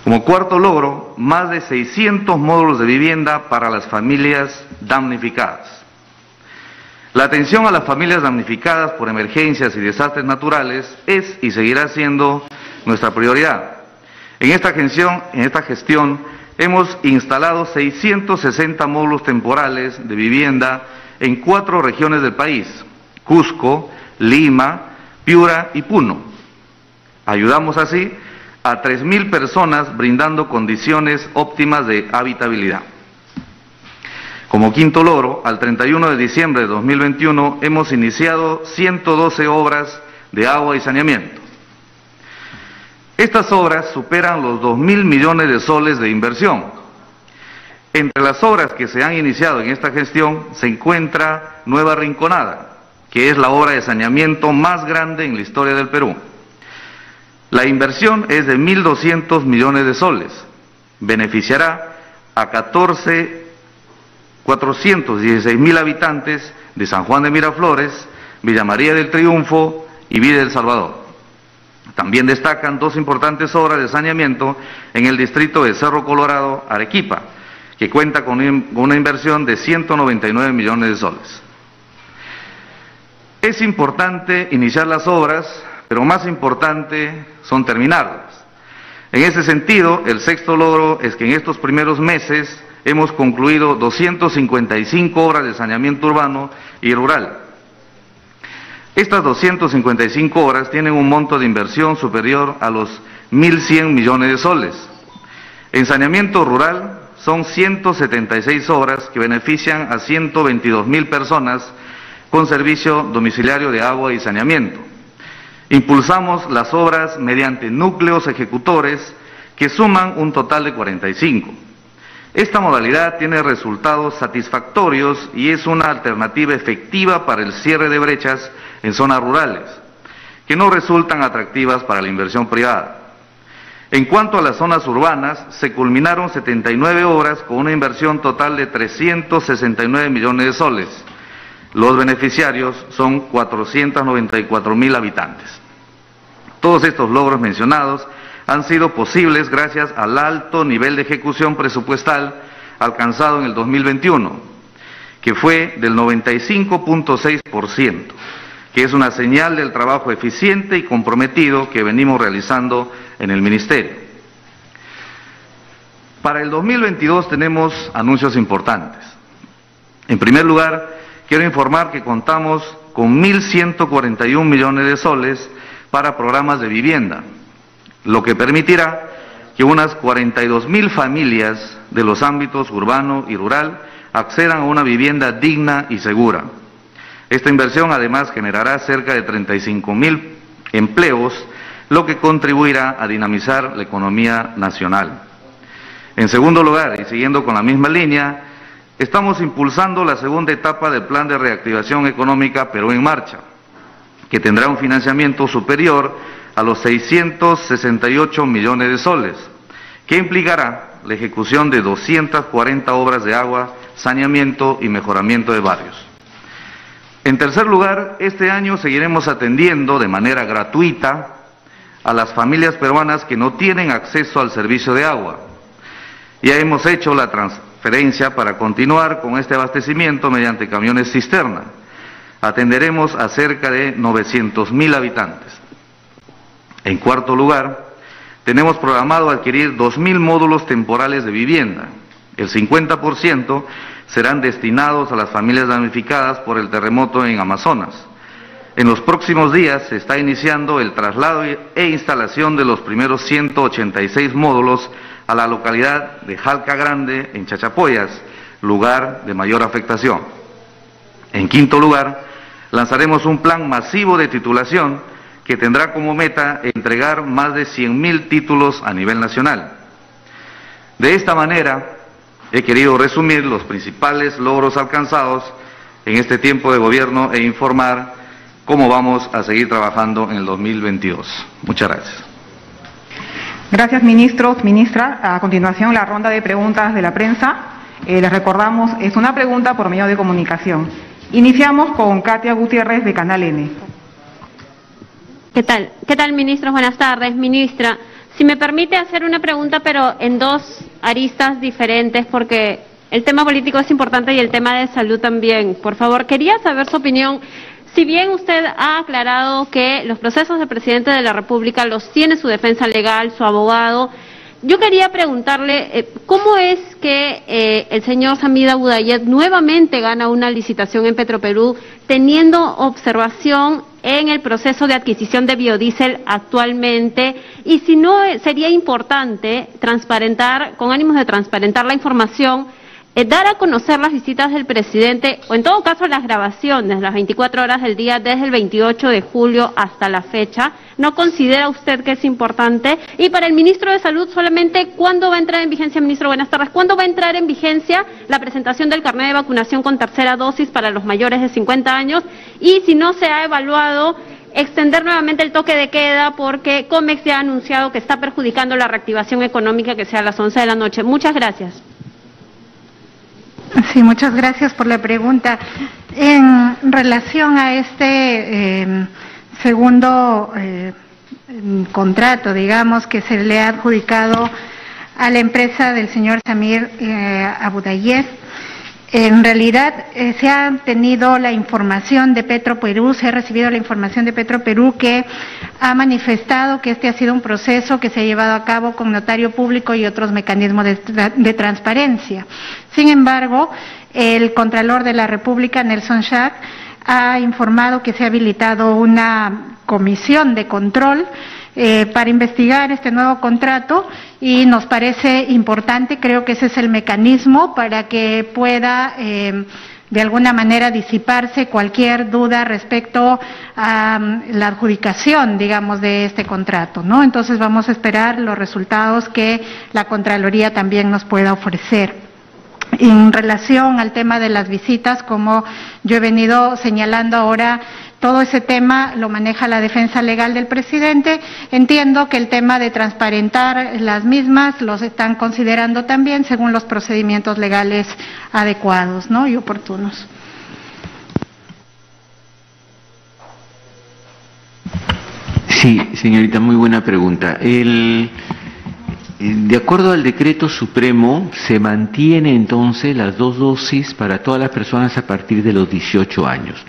Como cuarto logro, más de seiscientos módulos de vivienda para las familias damnificadas. La atención a las familias damnificadas por emergencias y desastres naturales es y seguirá siendo nuestra prioridad. En esta gestión, en esta gestión hemos instalado seiscientos sesenta módulos temporales de vivienda en cuatro regiones del país: Cusco, Lima, Piura y Puno. Ayudamos así a tres mil personas brindando condiciones óptimas de habitabilidad. Como quinto logro, al treinta y uno de diciembre de dos mil veintiuno hemos iniciado ciento doce obras de agua y saneamiento. Estas obras superan los dos mil millones de soles de inversión. Entre las obras que se han iniciado en esta gestión se encuentra Nueva Rinconada, que es la obra de saneamiento más grande en la historia del Perú. La inversión es de mil doscientos millones de soles. Beneficiará a catorce mil cuatrocientos dieciséis habitantes de San Juan de Miraflores, Villa María del Triunfo y Villa del Salvador. También destacan dos importantes obras de saneamiento en el distrito de Cerro Colorado, Arequipa, que cuenta con una inversión de ciento noventa y nueve millones de soles. Es importante iniciar las obras, pero más importante son terminarlas. En ese sentido, el sexto logro es que en estos primeros meses hemos concluido doscientas cincuenta y cinco obras de saneamiento urbano y rural. Estas doscientas cincuenta y cinco obras tienen un monto de inversión superior a los mil cien millones de soles. En saneamiento rural son ciento setenta y seis obras que benefician a ciento veintidós mil personas con servicio domiciliario de agua y saneamiento. Impulsamos las obras mediante núcleos ejecutores que suman un total de cuarenta y cinco. Esta modalidad tiene resultados satisfactorios y es una alternativa efectiva para el cierre de brechas en zonas rurales, que no resultan atractivas para la inversión privada. En cuanto a las zonas urbanas, se culminaron setenta y nueve obras con una inversión total de trescientos sesenta y nueve millones de soles. Los beneficiarios son cuatrocientos noventa y cuatro mil habitantes. Todos estos logros mencionados han sido posibles gracias al alto nivel de ejecución presupuestal alcanzado en el dos mil veintiuno, que fue del noventa y cinco punto seis por ciento, que es una señal del trabajo eficiente y comprometido que venimos realizando en el Ministerio. Para el dos mil veintidós tenemos anuncios importantes. En primer lugar, quiero informar que contamos con mil ciento cuarenta y un millones de soles para programas de vivienda, lo que permitirá que unas cuarenta y dos mil familias de los ámbitos urbano y rural accedan a una vivienda digna y segura. Esta inversión además generará cerca de treinta y cinco mil empleos, lo que contribuirá a dinamizar la economía nacional. En segundo lugar, y siguiendo con la misma línea, estamos impulsando la segunda etapa del Plan de Reactivación Económica Perú en Marcha, que tendrá un financiamiento superior a los seiscientos sesenta y ocho millones de soles, que implicará la ejecución de doscientas cuarenta obras de agua, saneamiento y mejoramiento de barrios. En tercer lugar, este año seguiremos atendiendo de manera gratuita a las familias peruanas que no tienen acceso al servicio de agua. Ya hemos hecho la transferencia para continuar con este abastecimiento mediante camiones cisterna. Atenderemos a cerca de novecientos mil habitantes. En cuarto lugar, tenemos programado adquirir dos mil módulos temporales de vivienda. El cincuenta por ciento serán destinados a las familias damnificadas por el terremoto en Amazonas. En los próximos días se está iniciando el traslado e instalación de los primeros ciento ochenta y seis módulos a la localidad de Jalca Grande, en Chachapoyas, lugar de mayor afectación. En quinto lugar, lanzaremos un plan masivo de titulación que tendrá como meta entregar más de cien mil títulos a nivel nacional. De esta manera, he querido resumir los principales logros alcanzados en este tiempo de gobierno e informar cómo vamos a seguir trabajando en el dos mil veintidós. Muchas gracias. Gracias, ministros, ministra. A continuación, la ronda de preguntas de la prensa. Eh, les recordamos, es una pregunta por medio de comunicación. Iniciamos con Katia Gutiérrez, de Canal N. ¿Qué tal? ¿Qué tal, ministros? Buenas tardes. Ministra, si me permite hacer una pregunta, pero en dos aristas diferentes, porque el tema político es importante y el tema de salud también. Por favor, quería saber su opinión. Si bien usted ha aclarado que los procesos del presidente de la República los tiene su defensa legal, su abogado, yo quería preguntarle cómo es que eh, el señor Samida Budayet nuevamente gana una licitación en Petroperú teniendo observación en el proceso de adquisición de biodiesel actualmente, y si no sería importante transparentar, con ánimos de transparentar la información, Eh, dar a conocer las visitas del presidente, o en todo caso las grabaciones, las veinticuatro horas del día desde el veintiocho de julio hasta la fecha, ¿no considera usted que es importante? Y para el ministro de Salud solamente, ¿cuándo va a entrar en vigencia, ministro? Buenas tardes. ¿Cuándo va a entrar en vigencia la presentación del carnet de vacunación con tercera dosis para los mayores de cincuenta años? Y si no se ha evaluado, extender nuevamente el toque de queda, porque Comex ya ha anunciado que está perjudicando la reactivación económica, que sea a las once de la noche. Muchas gracias. Sí, muchas gracias por la pregunta. En relación a este eh, segundo eh, contrato, digamos, que se le ha adjudicado a la empresa del señor Samir eh, Abudayev, en realidad eh, se ha tenido la información de Petroperú, se ha recibido la información de Petroperú, que ha manifestado que este ha sido un proceso que se ha llevado a cabo con notario público y otros mecanismos de, de transparencia. Sin embargo, el Contralor de la República, Nelson Schacht, ha informado que se ha habilitado una comisión de control eh, para investigar este nuevo contrato, y nos parece importante, creo que ese es el mecanismo para que pueda eh, de alguna manera disiparse cualquier duda respecto a um, la adjudicación, digamos, de este contrato, ¿no? Entonces vamos a esperar los resultados que la Contraloría también nos pueda ofrecer. En relación al tema de las visitas, como yo he venido señalando ahora, todo ese tema lo maneja la defensa legal del presidente. Entiendo que el tema de transparentar las mismas los están considerando también según los procedimientos legales adecuados, ¿no?, y oportunos. Sí, señorita, muy buena pregunta. El... De acuerdo al decreto supremo, se mantiene entonces las dos dosis para todas las personas a partir de los dieciocho años.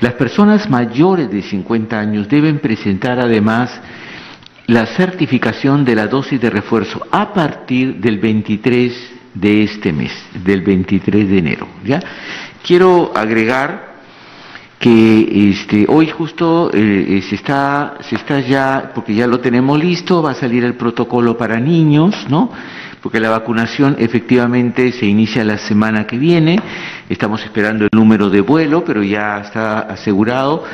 Las personas mayores de cincuenta años deben presentar además la certificación de la dosis de refuerzo a partir del veintitrés de este mes, del veintitrés de enero. ¿Ya? Quiero agregar que este, hoy justo eh, se está se está ya, porque ya lo tenemos listo, va a salir el protocolo para niños, ¿no?, porque la vacunación efectivamente se inicia la semana que viene. Estamos esperando el número de vuelo, pero ya está asegurado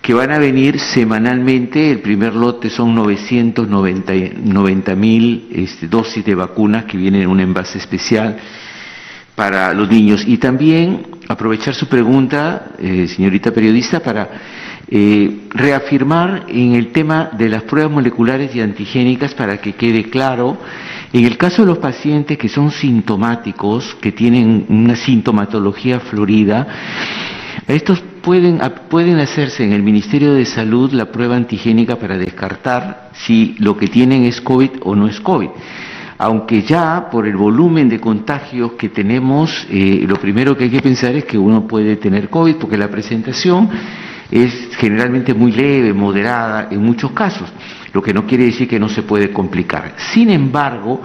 que van a venir semanalmente. El primer lote son novecientos noventa mil este, dosis de vacunas que vienen en un envase especial para los niños. Y también aprovechar su pregunta, eh, señorita periodista, para eh, reafirmar en el tema de las pruebas moleculares y antigénicas, para que quede claro, en el caso de los pacientes que son sintomáticos, que tienen una sintomatología florida, estos pueden, pueden hacerse en el Ministerio de Salud la prueba antigénica para descartar si lo que tienen es COVID o no es COVID. Aunque ya por el volumen de contagios que tenemos, eh, lo primero que hay que pensar es que uno puede tener COVID, porque la presentación es generalmente muy leve, moderada en muchos casos, lo que no quiere decir que no se puede complicar. Sin embargo,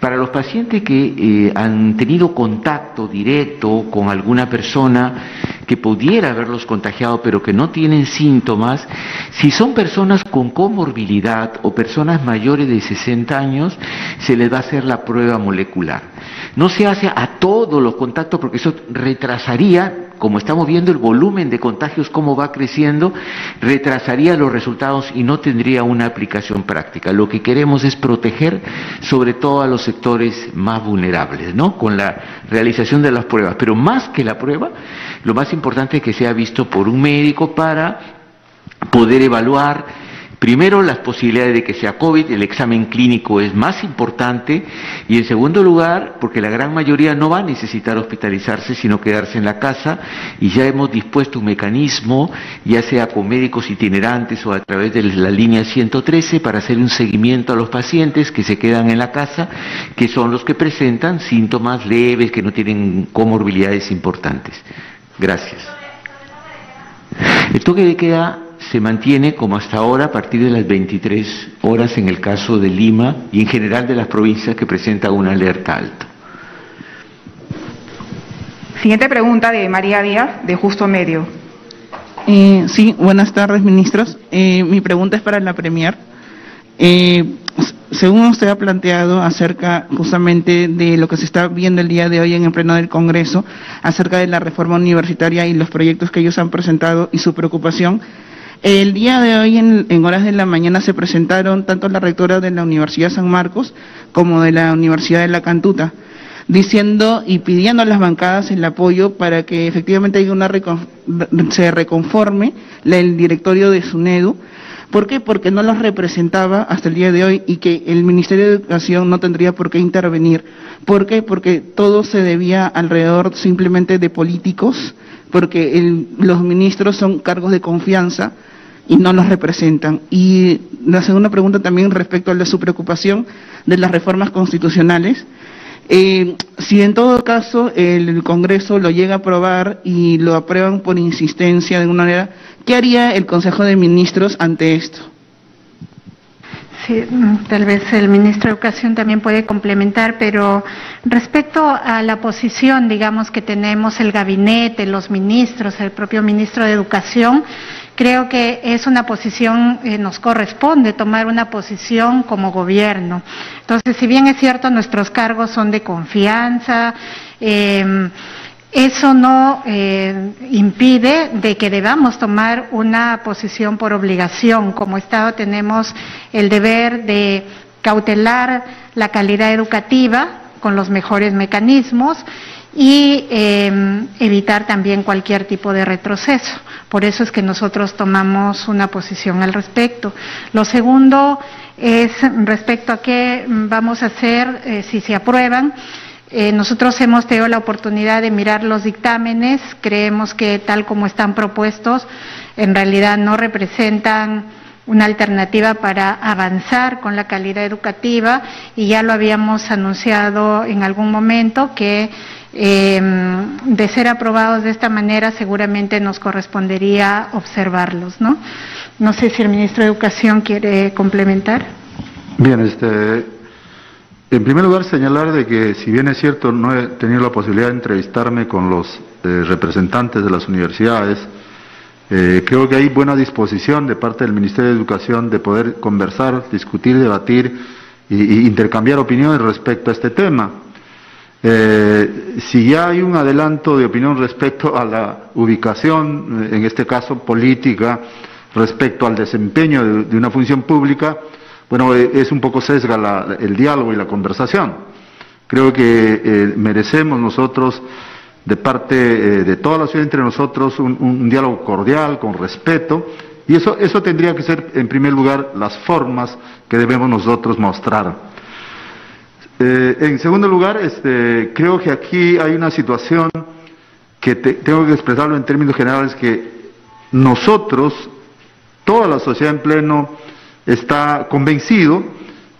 para los pacientes que eh, han tenido contacto directo con alguna persona que pudiera haberlos contagiado pero que no tienen síntomas, si son personas con comorbilidad o personas mayores de sesenta años, se les va a hacer la prueba molecular. No se hace a todos los contactos, porque eso retrasaría, como estamos viendo el volumen de contagios, cómo va creciendo, retrasaría los resultados y no tendría una aplicación práctica. Lo que queremos es proteger sobre todo a los sectores más vulnerables, ¿no?, con la realización de las pruebas. Pero más que la prueba, lo más importante es que sea visto por un médico para poder evaluar primero las posibilidades de que sea COVID. El examen clínico es más importante, y en segundo lugar, porque la gran mayoría no va a necesitar hospitalizarse, sino quedarse en la casa, y ya hemos dispuesto un mecanismo, ya sea con médicos itinerantes o a través de la línea ciento trece, para hacer un seguimiento a los pacientes que se quedan en la casa, que son los que presentan síntomas leves, que no tienen comorbilidades importantes. Gracias. El toque de queda se mantiene como hasta ahora a partir de las veintitrés horas en el caso de Lima y en general de las provincias que presentan una alerta alta. Siguiente pregunta de María Díaz, de Justo Medio. Eh, sí, buenas tardes, ministros. Eh, mi pregunta es para la Premier. Eh, según usted ha planteado acerca justamente de lo que se está viendo el día de hoy en el Pleno del Congreso, acerca de la reforma universitaria y los proyectos que ellos han presentado y su preocupación, el día de hoy en, en horas de la mañana se presentaron tanto la rectora de la Universidad San Marcos como de la Universidad de La Cantuta, diciendo y pidiendo a las bancadas el apoyo para que efectivamente haya una se reconforme el directorio de SUNEDU. ¿Por qué? Porque no los representaba hasta el día de hoy y que el Ministerio de Educación no tendría por qué intervenir. ¿Por qué? Porque todo se debía alrededor simplemente de políticos, porque el, los ministros son cargos de confianza y no los representan. Y la segunda pregunta también respecto a la, su preocupación de las reformas constitucionales. Eh, si en todo caso el, el Congreso lo llega a aprobar y lo aprueban por insistencia de alguna manera, ¿qué haría el Consejo de Ministros ante esto? Sí, tal vez el Ministro de Educación también puede complementar, pero respecto a la posición, digamos, que tenemos el Gabinete, los ministros, el propio Ministro de Educación, creo que es una posición, eh, nos corresponde tomar una posición como gobierno. Entonces, si bien es cierto, nuestros cargos son de confianza, eh, eso no eh, impide de que debamos tomar una posición por obligación. Como Estado tenemos el deber de cautelar la calidad educativa con los mejores mecanismos y eh, evitar también cualquier tipo de retroceso. Por eso es que nosotros tomamos una posición al respecto. Lo segundo es respecto a qué vamos a hacer eh, si se aprueban. Eh, nosotros hemos tenido la oportunidad de mirar los dictámenes. Creemos que tal como están propuestos, en realidad no representan una alternativa para avanzar con la calidad educativa, y ya lo habíamos anunciado en algún momento que Eh, de ser aprobados de esta manera seguramente nos correspondería observarlos, ¿no? No sé si el Ministro de Educación quiere complementar. Bien, este, en primer lugar señalar de que si bien es cierto no he tenido la posibilidad de entrevistarme con los eh, representantes de las universidades, eh, creo que hay buena disposición de parte del Ministerio de Educación de poder conversar, discutir, debatir e intercambiar opiniones respecto a este tema. Eh, si ya hay un adelanto de opinión respecto a la ubicación, en este caso política, respecto al desempeño de, de una función pública, bueno, eh, es un poco sesga la, el diálogo y la conversación. Creo que eh, merecemos nosotros, de parte eh, de toda la ciudad, entre nosotros, un, un diálogo cordial, con respeto, y eso, eso tendría que ser, en primer lugar, las formas que debemos nosotros mostrar. Eh, en segundo lugar, este, creo que aquí hay una situación que te, tengo que expresarlo en términos generales, que nosotros, toda la sociedad en pleno, está convencido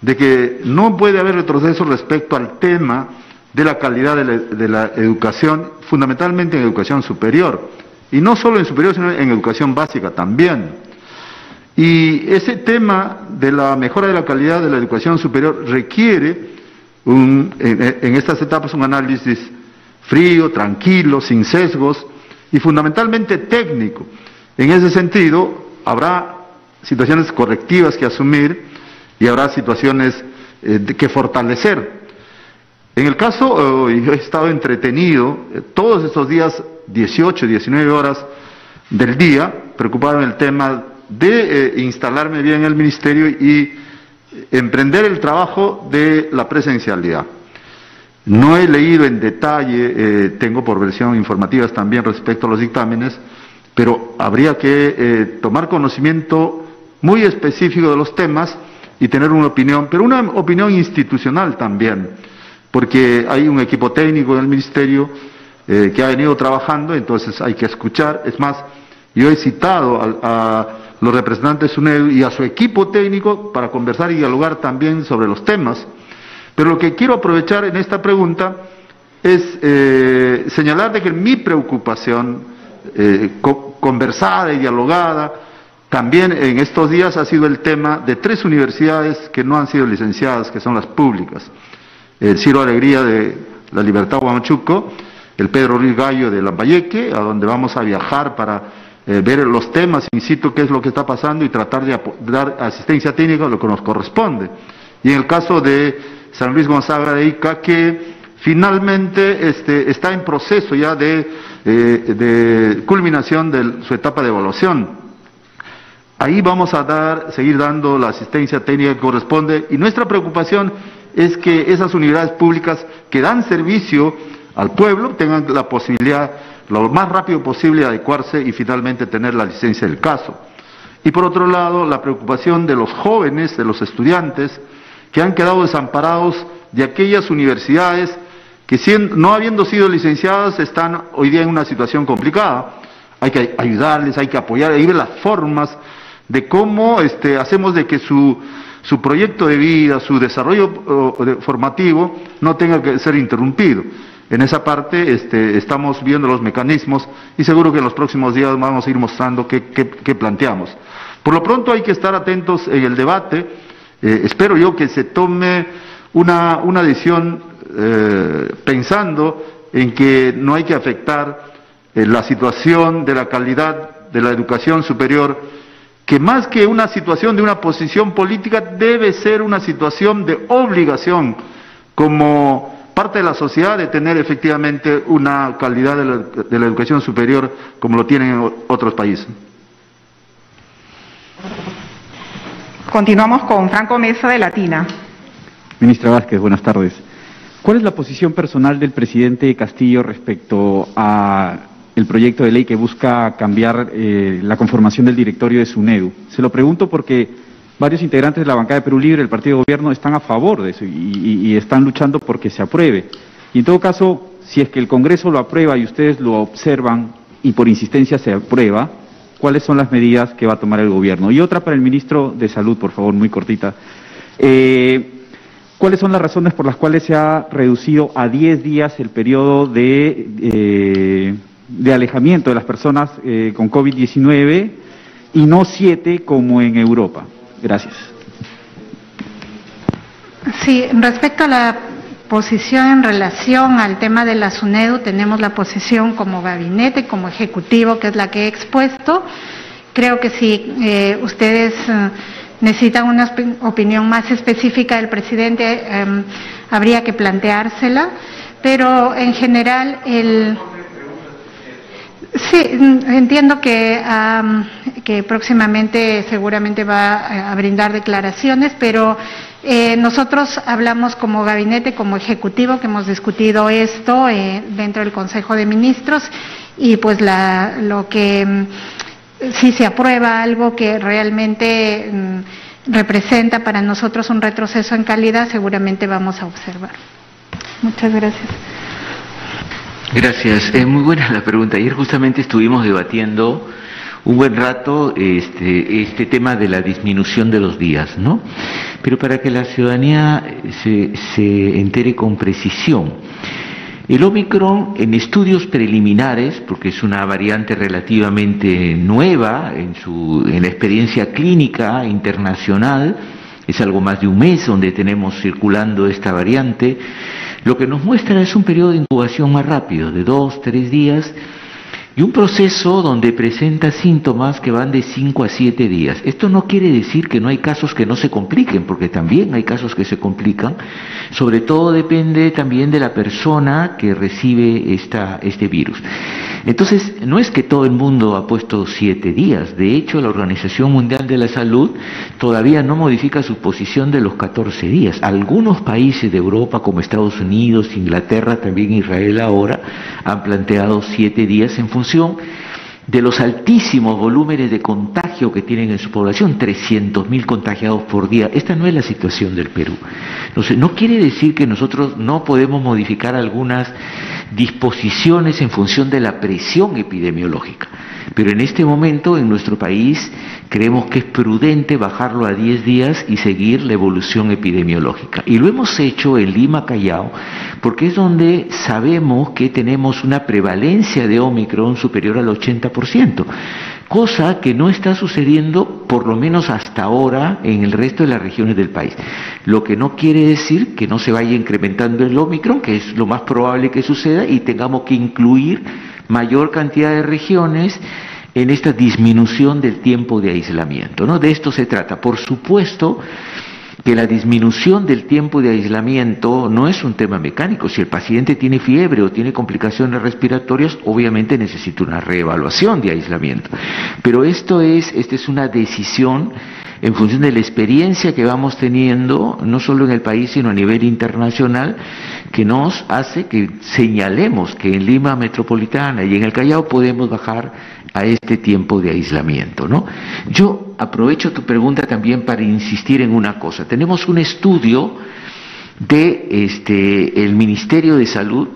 de que no puede haber retroceso respecto al tema de la calidad de la, de la educación, fundamentalmente en educación superior, y no solo en superior, sino en educación básica también. Y ese tema de la mejora de la calidad de la educación superior requiere Un, en, en estas etapas un análisis frío, tranquilo, sin sesgos y fundamentalmente técnico. En ese sentido, habrá situaciones correctivas que asumir y habrá situaciones eh, que fortalecer. En el caso, eh, yo he estado entretenido eh, todos estos días, dieciocho, diecinueve horas del día, preocupado en el tema de eh, instalarme bien en el Ministerio y emprender el trabajo de la presencialidad. No he leído en detalle, eh, tengo por versión informativas también respecto a los dictámenes, pero habría que eh, tomar conocimiento muy específico de los temas y tener una opinión, pero una opinión institucional también, porque hay un equipo técnico del Ministerio eh, que ha venido trabajando, entonces hay que escuchar. Es más, yo he citado a, a los representantes de SUNEDU y a su equipo técnico para conversar y dialogar también sobre los temas. Pero lo que quiero aprovechar en esta pregunta es eh, señalar de que mi preocupación eh, co conversada y dialogada también en estos días ha sido el tema de tres universidades que no han sido licenciadas, que son las públicas: el Ciro Alegría de La Libertad Huamachuco, el Pedro Ruiz Gallo de Lambayeque, a donde vamos a viajar para Eh, ver los temas in situ, qué es lo que está pasando y tratar de dar asistencia técnica a lo que nos corresponde. y en el caso de San Luis Gonzaga de Ica, que finalmente este, está en proceso ya de, eh, de culminación de su etapa de evaluación. Ahí vamos a dar, seguir dando la asistencia técnica que corresponde, y nuestra preocupación es que esas unidades públicas que dan servicio al pueblo tengan la posibilidad, lo más rápido posible, de adecuarse y finalmente tener la licencia del caso. Y por otro lado, la preocupación de los jóvenes, de los estudiantes, que han quedado desamparados de aquellas universidades que, siendo, no habiendo sido licenciadas, están hoy día en una situación complicada. Hay que ayudarles, hay que apoyar, hay que ver las formas de cómo este, hacemos de que su, su proyecto de vida, su desarrollo uh, de, formativo, no tenga que ser interrumpido. En esa parte este, estamos viendo los mecanismos y seguro que en los próximos días vamos a ir mostrando qué, qué, qué planteamos. Por lo pronto hay que estar atentos en el debate. Eh, espero yo que se tome una, una decisión eh, pensando en que no hay que afectar eh, la situación de la calidad de la educación superior, que más que una situación de una posición política debe ser una situación de obligación como parte de la sociedad de tener efectivamente una calidad de la, de la educación superior como lo tienen otros países. Continuamos con Franco Mesa de Latina. Ministra Vásquez, buenas tardes. ¿Cuál es la posición personal del presidente Castillo respecto a el proyecto de ley que busca cambiar eh, la conformación del directorio de SUNEDU? Se lo pregunto porque varios integrantes de la bancada de Perú Libre, el partido de gobierno, están a favor de eso y, y, y están luchando porque se apruebe. Y en todo caso, si es que el Congreso lo aprueba y ustedes lo observan y por insistencia se aprueba, ¿cuáles son las medidas que va a tomar el gobierno? Y otra para el ministro de Salud, por favor, muy cortita. Eh, ¿Cuáles son las razones por las cuales se ha reducido a diez días el periodo de... Eh, de alejamiento de las personas eh, con COVID diecinueve y no siete como en Europa? Gracias. Sí, respecto a la posición en relación al tema de la SUNEDU, tenemos la posición como gabinete, como ejecutivo, que es la que he expuesto. Creo que si eh, ustedes eh, necesitan una opinión más específica del presidente, eh, habría que planteársela, pero en general el... Sí, entiendo que, um, que próximamente seguramente va a brindar declaraciones, pero eh, nosotros hablamos como gabinete, como ejecutivo, que hemos discutido esto eh, dentro del Consejo de Ministros, y pues la, lo que si se aprueba algo que realmente mm, representa para nosotros un retroceso en calidad, seguramente vamos a observar. Muchas gracias. Gracias. Eh, muy buena la pregunta. Ayer justamente estuvimos debatiendo un buen rato este, este tema de la disminución de los días, ¿no? Pero para que la ciudadanía se, se entere con precisión, el Omicron en estudios preliminares, porque es una variante relativamente nueva en, su, en la experiencia clínica internacional, es algo más de un mes donde tenemos circulando esta variante, lo que nos muestra es un periodo de incubación más rápido, de dos, tres días, y un proceso donde presenta síntomas que van de cinco a siete días. Esto no quiere decir que no hay casos que no se compliquen, porque también hay casos que se complican, sobre todo depende también de la persona que recibe esta, este virus. Entonces, no es que todo el mundo ha puesto siete días. De hecho, la Organización Mundial de la Salud todavía no modifica su posición de los catorce días. Algunos países de Europa, como Estados Unidos, Inglaterra, también Israel ahora, han planteado siete días en función de los altísimos volúmenes de contagio que tienen en su población, trescientos mil contagiados por día. Esta no es la situación del Perú. Entonces, no quiere decir que nosotros no podemos modificar algunas disposiciones en función de la presión epidemiológica. Pero en este momento, en nuestro país, creemos que es prudente bajarlo a diez días y seguir la evolución epidemiológica. Y lo hemos hecho en Lima, Callao, porque es donde sabemos que tenemos una prevalencia de Omicron superior al ochenta por ciento, cosa que no está sucediendo, por lo menos hasta ahora, en el resto de las regiones del país. Lo que no quiere decir que no se vaya incrementando el Omicron, que es lo más probable que suceda, y tengamos que incluir mayor cantidad de regiones en esta disminución del tiempo de aislamiento, ¿no? De esto se trata. Por supuesto, que la disminución del tiempo de aislamiento no es un tema mecánico. Si el paciente tiene fiebre o tiene complicaciones respiratorias, obviamente necesita una reevaluación de aislamiento. Pero esto es, esta es una decisión en función de la experiencia que vamos teniendo, no solo en el país, sino a nivel internacional, que nos hace que señalemos que en Lima Metropolitana y en el Callao podemos bajar a este tiempo de aislamiento, ¿no? Yo aprovecho tu pregunta también para insistir en una cosa. Tenemos un estudio de este, el Ministerio de Salud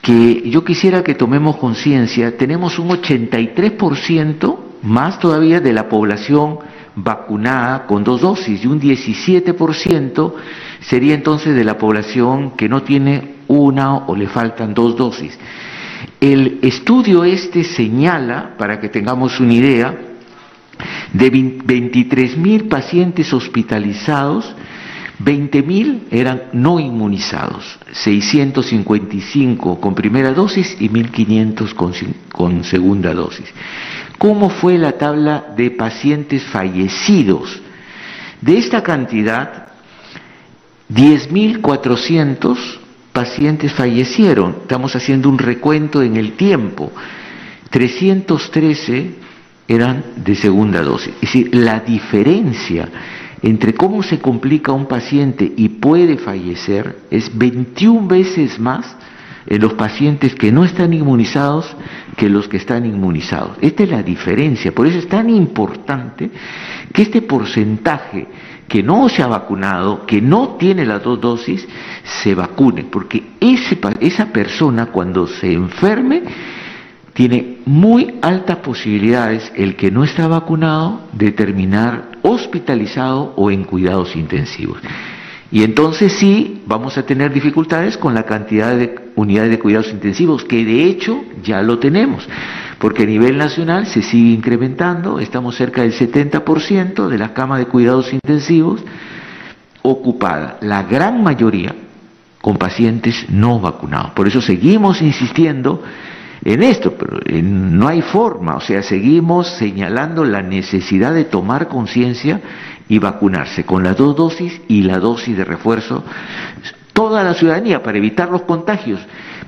que yo quisiera que tomemos conciencia. Tenemos un ochenta y tres por ciento más todavía de la población vacunada con dos dosis y un diecisiete por ciento sería entonces de la población que no tiene una o le faltan dos dosis. El estudio este señala, para que tengamos una idea, de veintitrés mil pacientes hospitalizados, veinte mil eran no inmunizados, seiscientos cincuenta y cinco con primera dosis y mil quinientos con, con segunda dosis. ¿Cómo fue la tabla de pacientes fallecidos? De esta cantidad, diez mil cuatrocientos pacientes fallecieron. Estamos haciendo un recuento en el tiempo. trescientos trece eran de segunda dosis. Es decir, la diferencia entre cómo se complica un paciente y puede fallecer es veintiuna veces más en los pacientes que no están inmunizados que los que están inmunizados. Esta es la diferencia. Por eso es tan importante que este porcentaje que no se ha vacunado, que no tiene las dos dosis, se vacune, porque ese, esa persona cuando se enferme tiene muy altas posibilidades, el que no está vacunado, de terminar hospitalizado o en cuidados intensivos. Y entonces sí vamos a tener dificultades con la cantidad de unidades de cuidados intensivos, que de hecho ya lo tenemos, porque a nivel nacional se sigue incrementando. Estamos cerca del setenta por ciento de las camas de cuidados intensivos ocupadas, la gran mayoría con pacientes no vacunados. Por eso seguimos insistiendo en esto, pero no hay forma, o sea, seguimos señalando la necesidad de tomar conciencia y vacunarse con las dos dosis y la dosis de refuerzo, toda la ciudadanía, para evitar los contagios,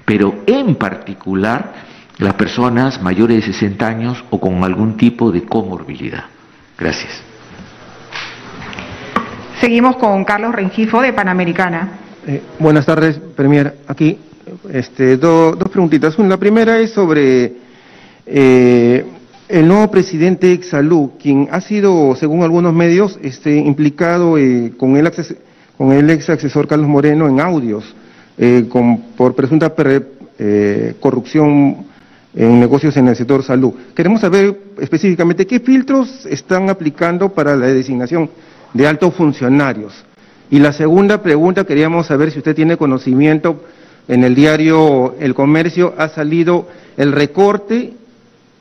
pero en particular las personas mayores de sesenta años o con algún tipo de comorbilidad. Gracias. Seguimos con Carlos Rengifo de Panamericana. Eh, buenas tardes, Premier. Aquí este, do, dos preguntitas. Una, la primera es sobre... Eh, el nuevo presidente Exalú, quien ha sido, según algunos medios, este, implicado eh, con, el acces, con el ex asesor Carlos Moreno en audios, eh, con, por presunta per, eh, corrupción en negocios en el sector salud. Queremos saber específicamente qué filtros están aplicando para la designación de altos funcionarios. Y la segunda pregunta, queríamos saber si usted tiene conocimiento, en el diario El Comercio ha salido el recorte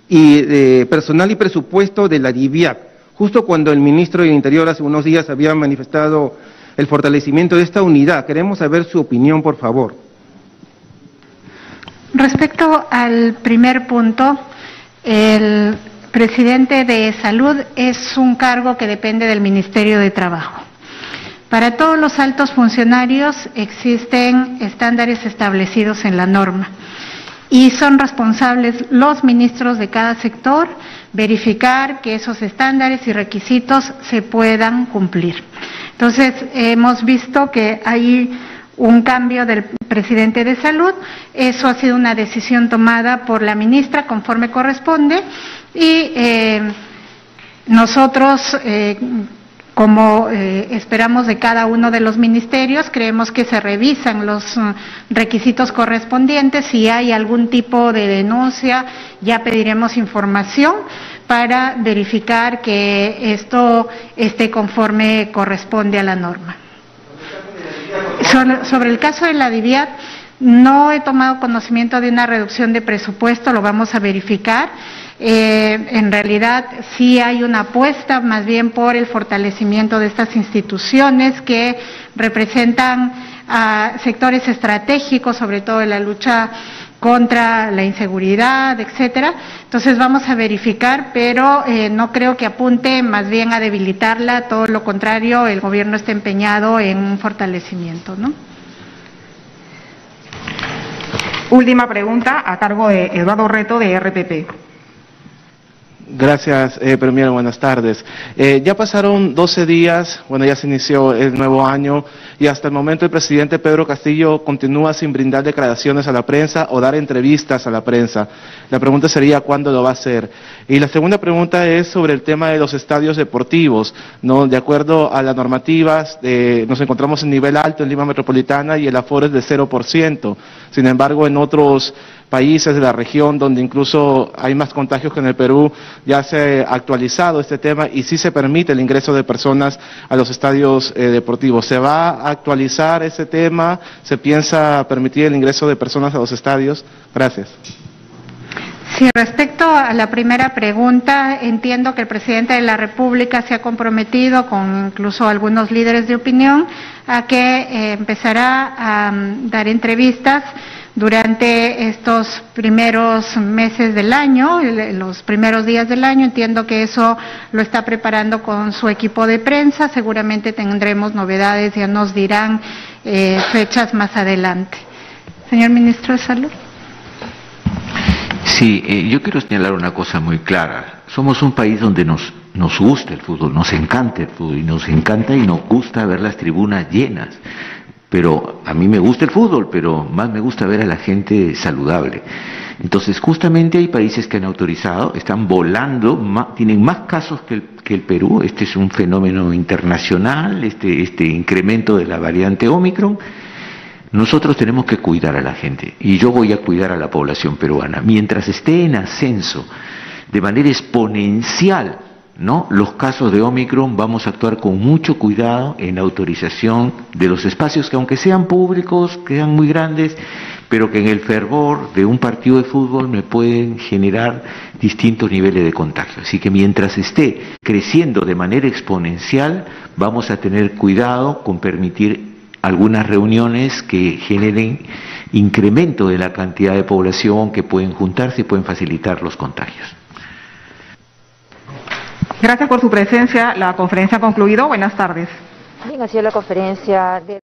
y de personal y presupuesto de la D I V I A C, justo cuando el ministro del Interior hace unos días había manifestado el fortalecimiento de esta unidad. Queremos saber su opinión, por favor. Respecto al primer punto, el presidente de Salud es un cargo que depende del Ministerio de Trabajo. Para todos los altos funcionarios existen estándares establecidos en la norma. Y son responsables los ministros de cada sector verificar que esos estándares y requisitos se puedan cumplir. Entonces, hemos visto que hay un cambio del presidente de Salud. Eso ha sido una decisión tomada por la ministra conforme corresponde. Y eh, nosotros, eh, como eh, esperamos de cada uno de los ministerios, creemos que se revisan los uh, requisitos correspondientes. Si hay algún tipo de denuncia, ya pediremos información para verificar que esto esté conforme corresponde a la norma. Sobre, sobre el caso de la D I V I A T, no he tomado conocimiento de una reducción de presupuesto, lo vamos a verificar. Eh, en realidad sí hay una apuesta más bien por el fortalecimiento de estas instituciones que representan a sectores estratégicos, sobre todo en la lucha contra la inseguridad, etcétera. Entonces vamos a verificar, pero eh, no creo que apunte más bien a debilitarla, todo lo contrario, el gobierno está empeñado en un fortalecimiento, ¿no? Última pregunta a cargo de Eduardo Reto, de R P P. Gracias, eh, Premier, buenas tardes. Eh, ya pasaron doce días, bueno, ya se inició el nuevo año y hasta el momento el presidente Pedro Castillo continúa sin brindar declaraciones a la prensa o dar entrevistas a la prensa. La pregunta sería, ¿cuándo lo va a hacer? Y la segunda pregunta es sobre el tema de los estadios deportivos, ¿no? De acuerdo a las normativas, eh, nos encontramos en nivel alto en Lima Metropolitana y el aforo es de cero por ciento. Sin embargo, en otros países de la región, donde incluso hay más contagios que en el Perú, ya se ha actualizado este tema y sí se permite el ingreso de personas a los estadios eh, deportivos. ¿Se va a actualizar ese tema? ¿Se piensa permitir el ingreso de personas a los estadios? Gracias. Sí, respecto a la primera pregunta, entiendo que el presidente de la República se ha comprometido con incluso algunos líderes de opinión a que eh, empezará a um, dar entrevistas durante estos primeros meses del año, los primeros días del año. Entiendo que eso lo está preparando con su equipo de prensa. Seguramente tendremos novedades, ya nos dirán eh, fechas más adelante. Señor Ministro de Salud. Sí, eh, yo quiero señalar una cosa muy clara. Somos un país donde nos, nos gusta el fútbol, nos encanta el fútbol, y nos encanta y nos gusta ver las tribunas llenas. Pero a mí me gusta el fútbol, pero más me gusta ver a la gente saludable. Entonces, justamente hay países que han autorizado, están volando, más, tienen más casos que el, que el Perú. Este es un fenómeno internacional, este, este incremento de la variante Ómicron. Nosotros tenemos que cuidar a la gente, y yo voy a cuidar a la población peruana. Mientras esté en ascenso, de manera exponencial, ¿no?, los casos de Ómicron, vamos a actuar con mucho cuidado en la autorización de los espacios que, aunque sean públicos, que sean muy grandes, pero que en el fervor de un partido de fútbol me pueden generar distintos niveles de contagio. Así que mientras esté creciendo de manera exponencial, vamos a tener cuidado con permitir algunas reuniones que generen incremento de la cantidad de población que pueden juntarse y pueden facilitar los contagios. Gracias por su presencia. La conferencia ha concluido. Buenas tardes. Bien, ha sido la conferencia de...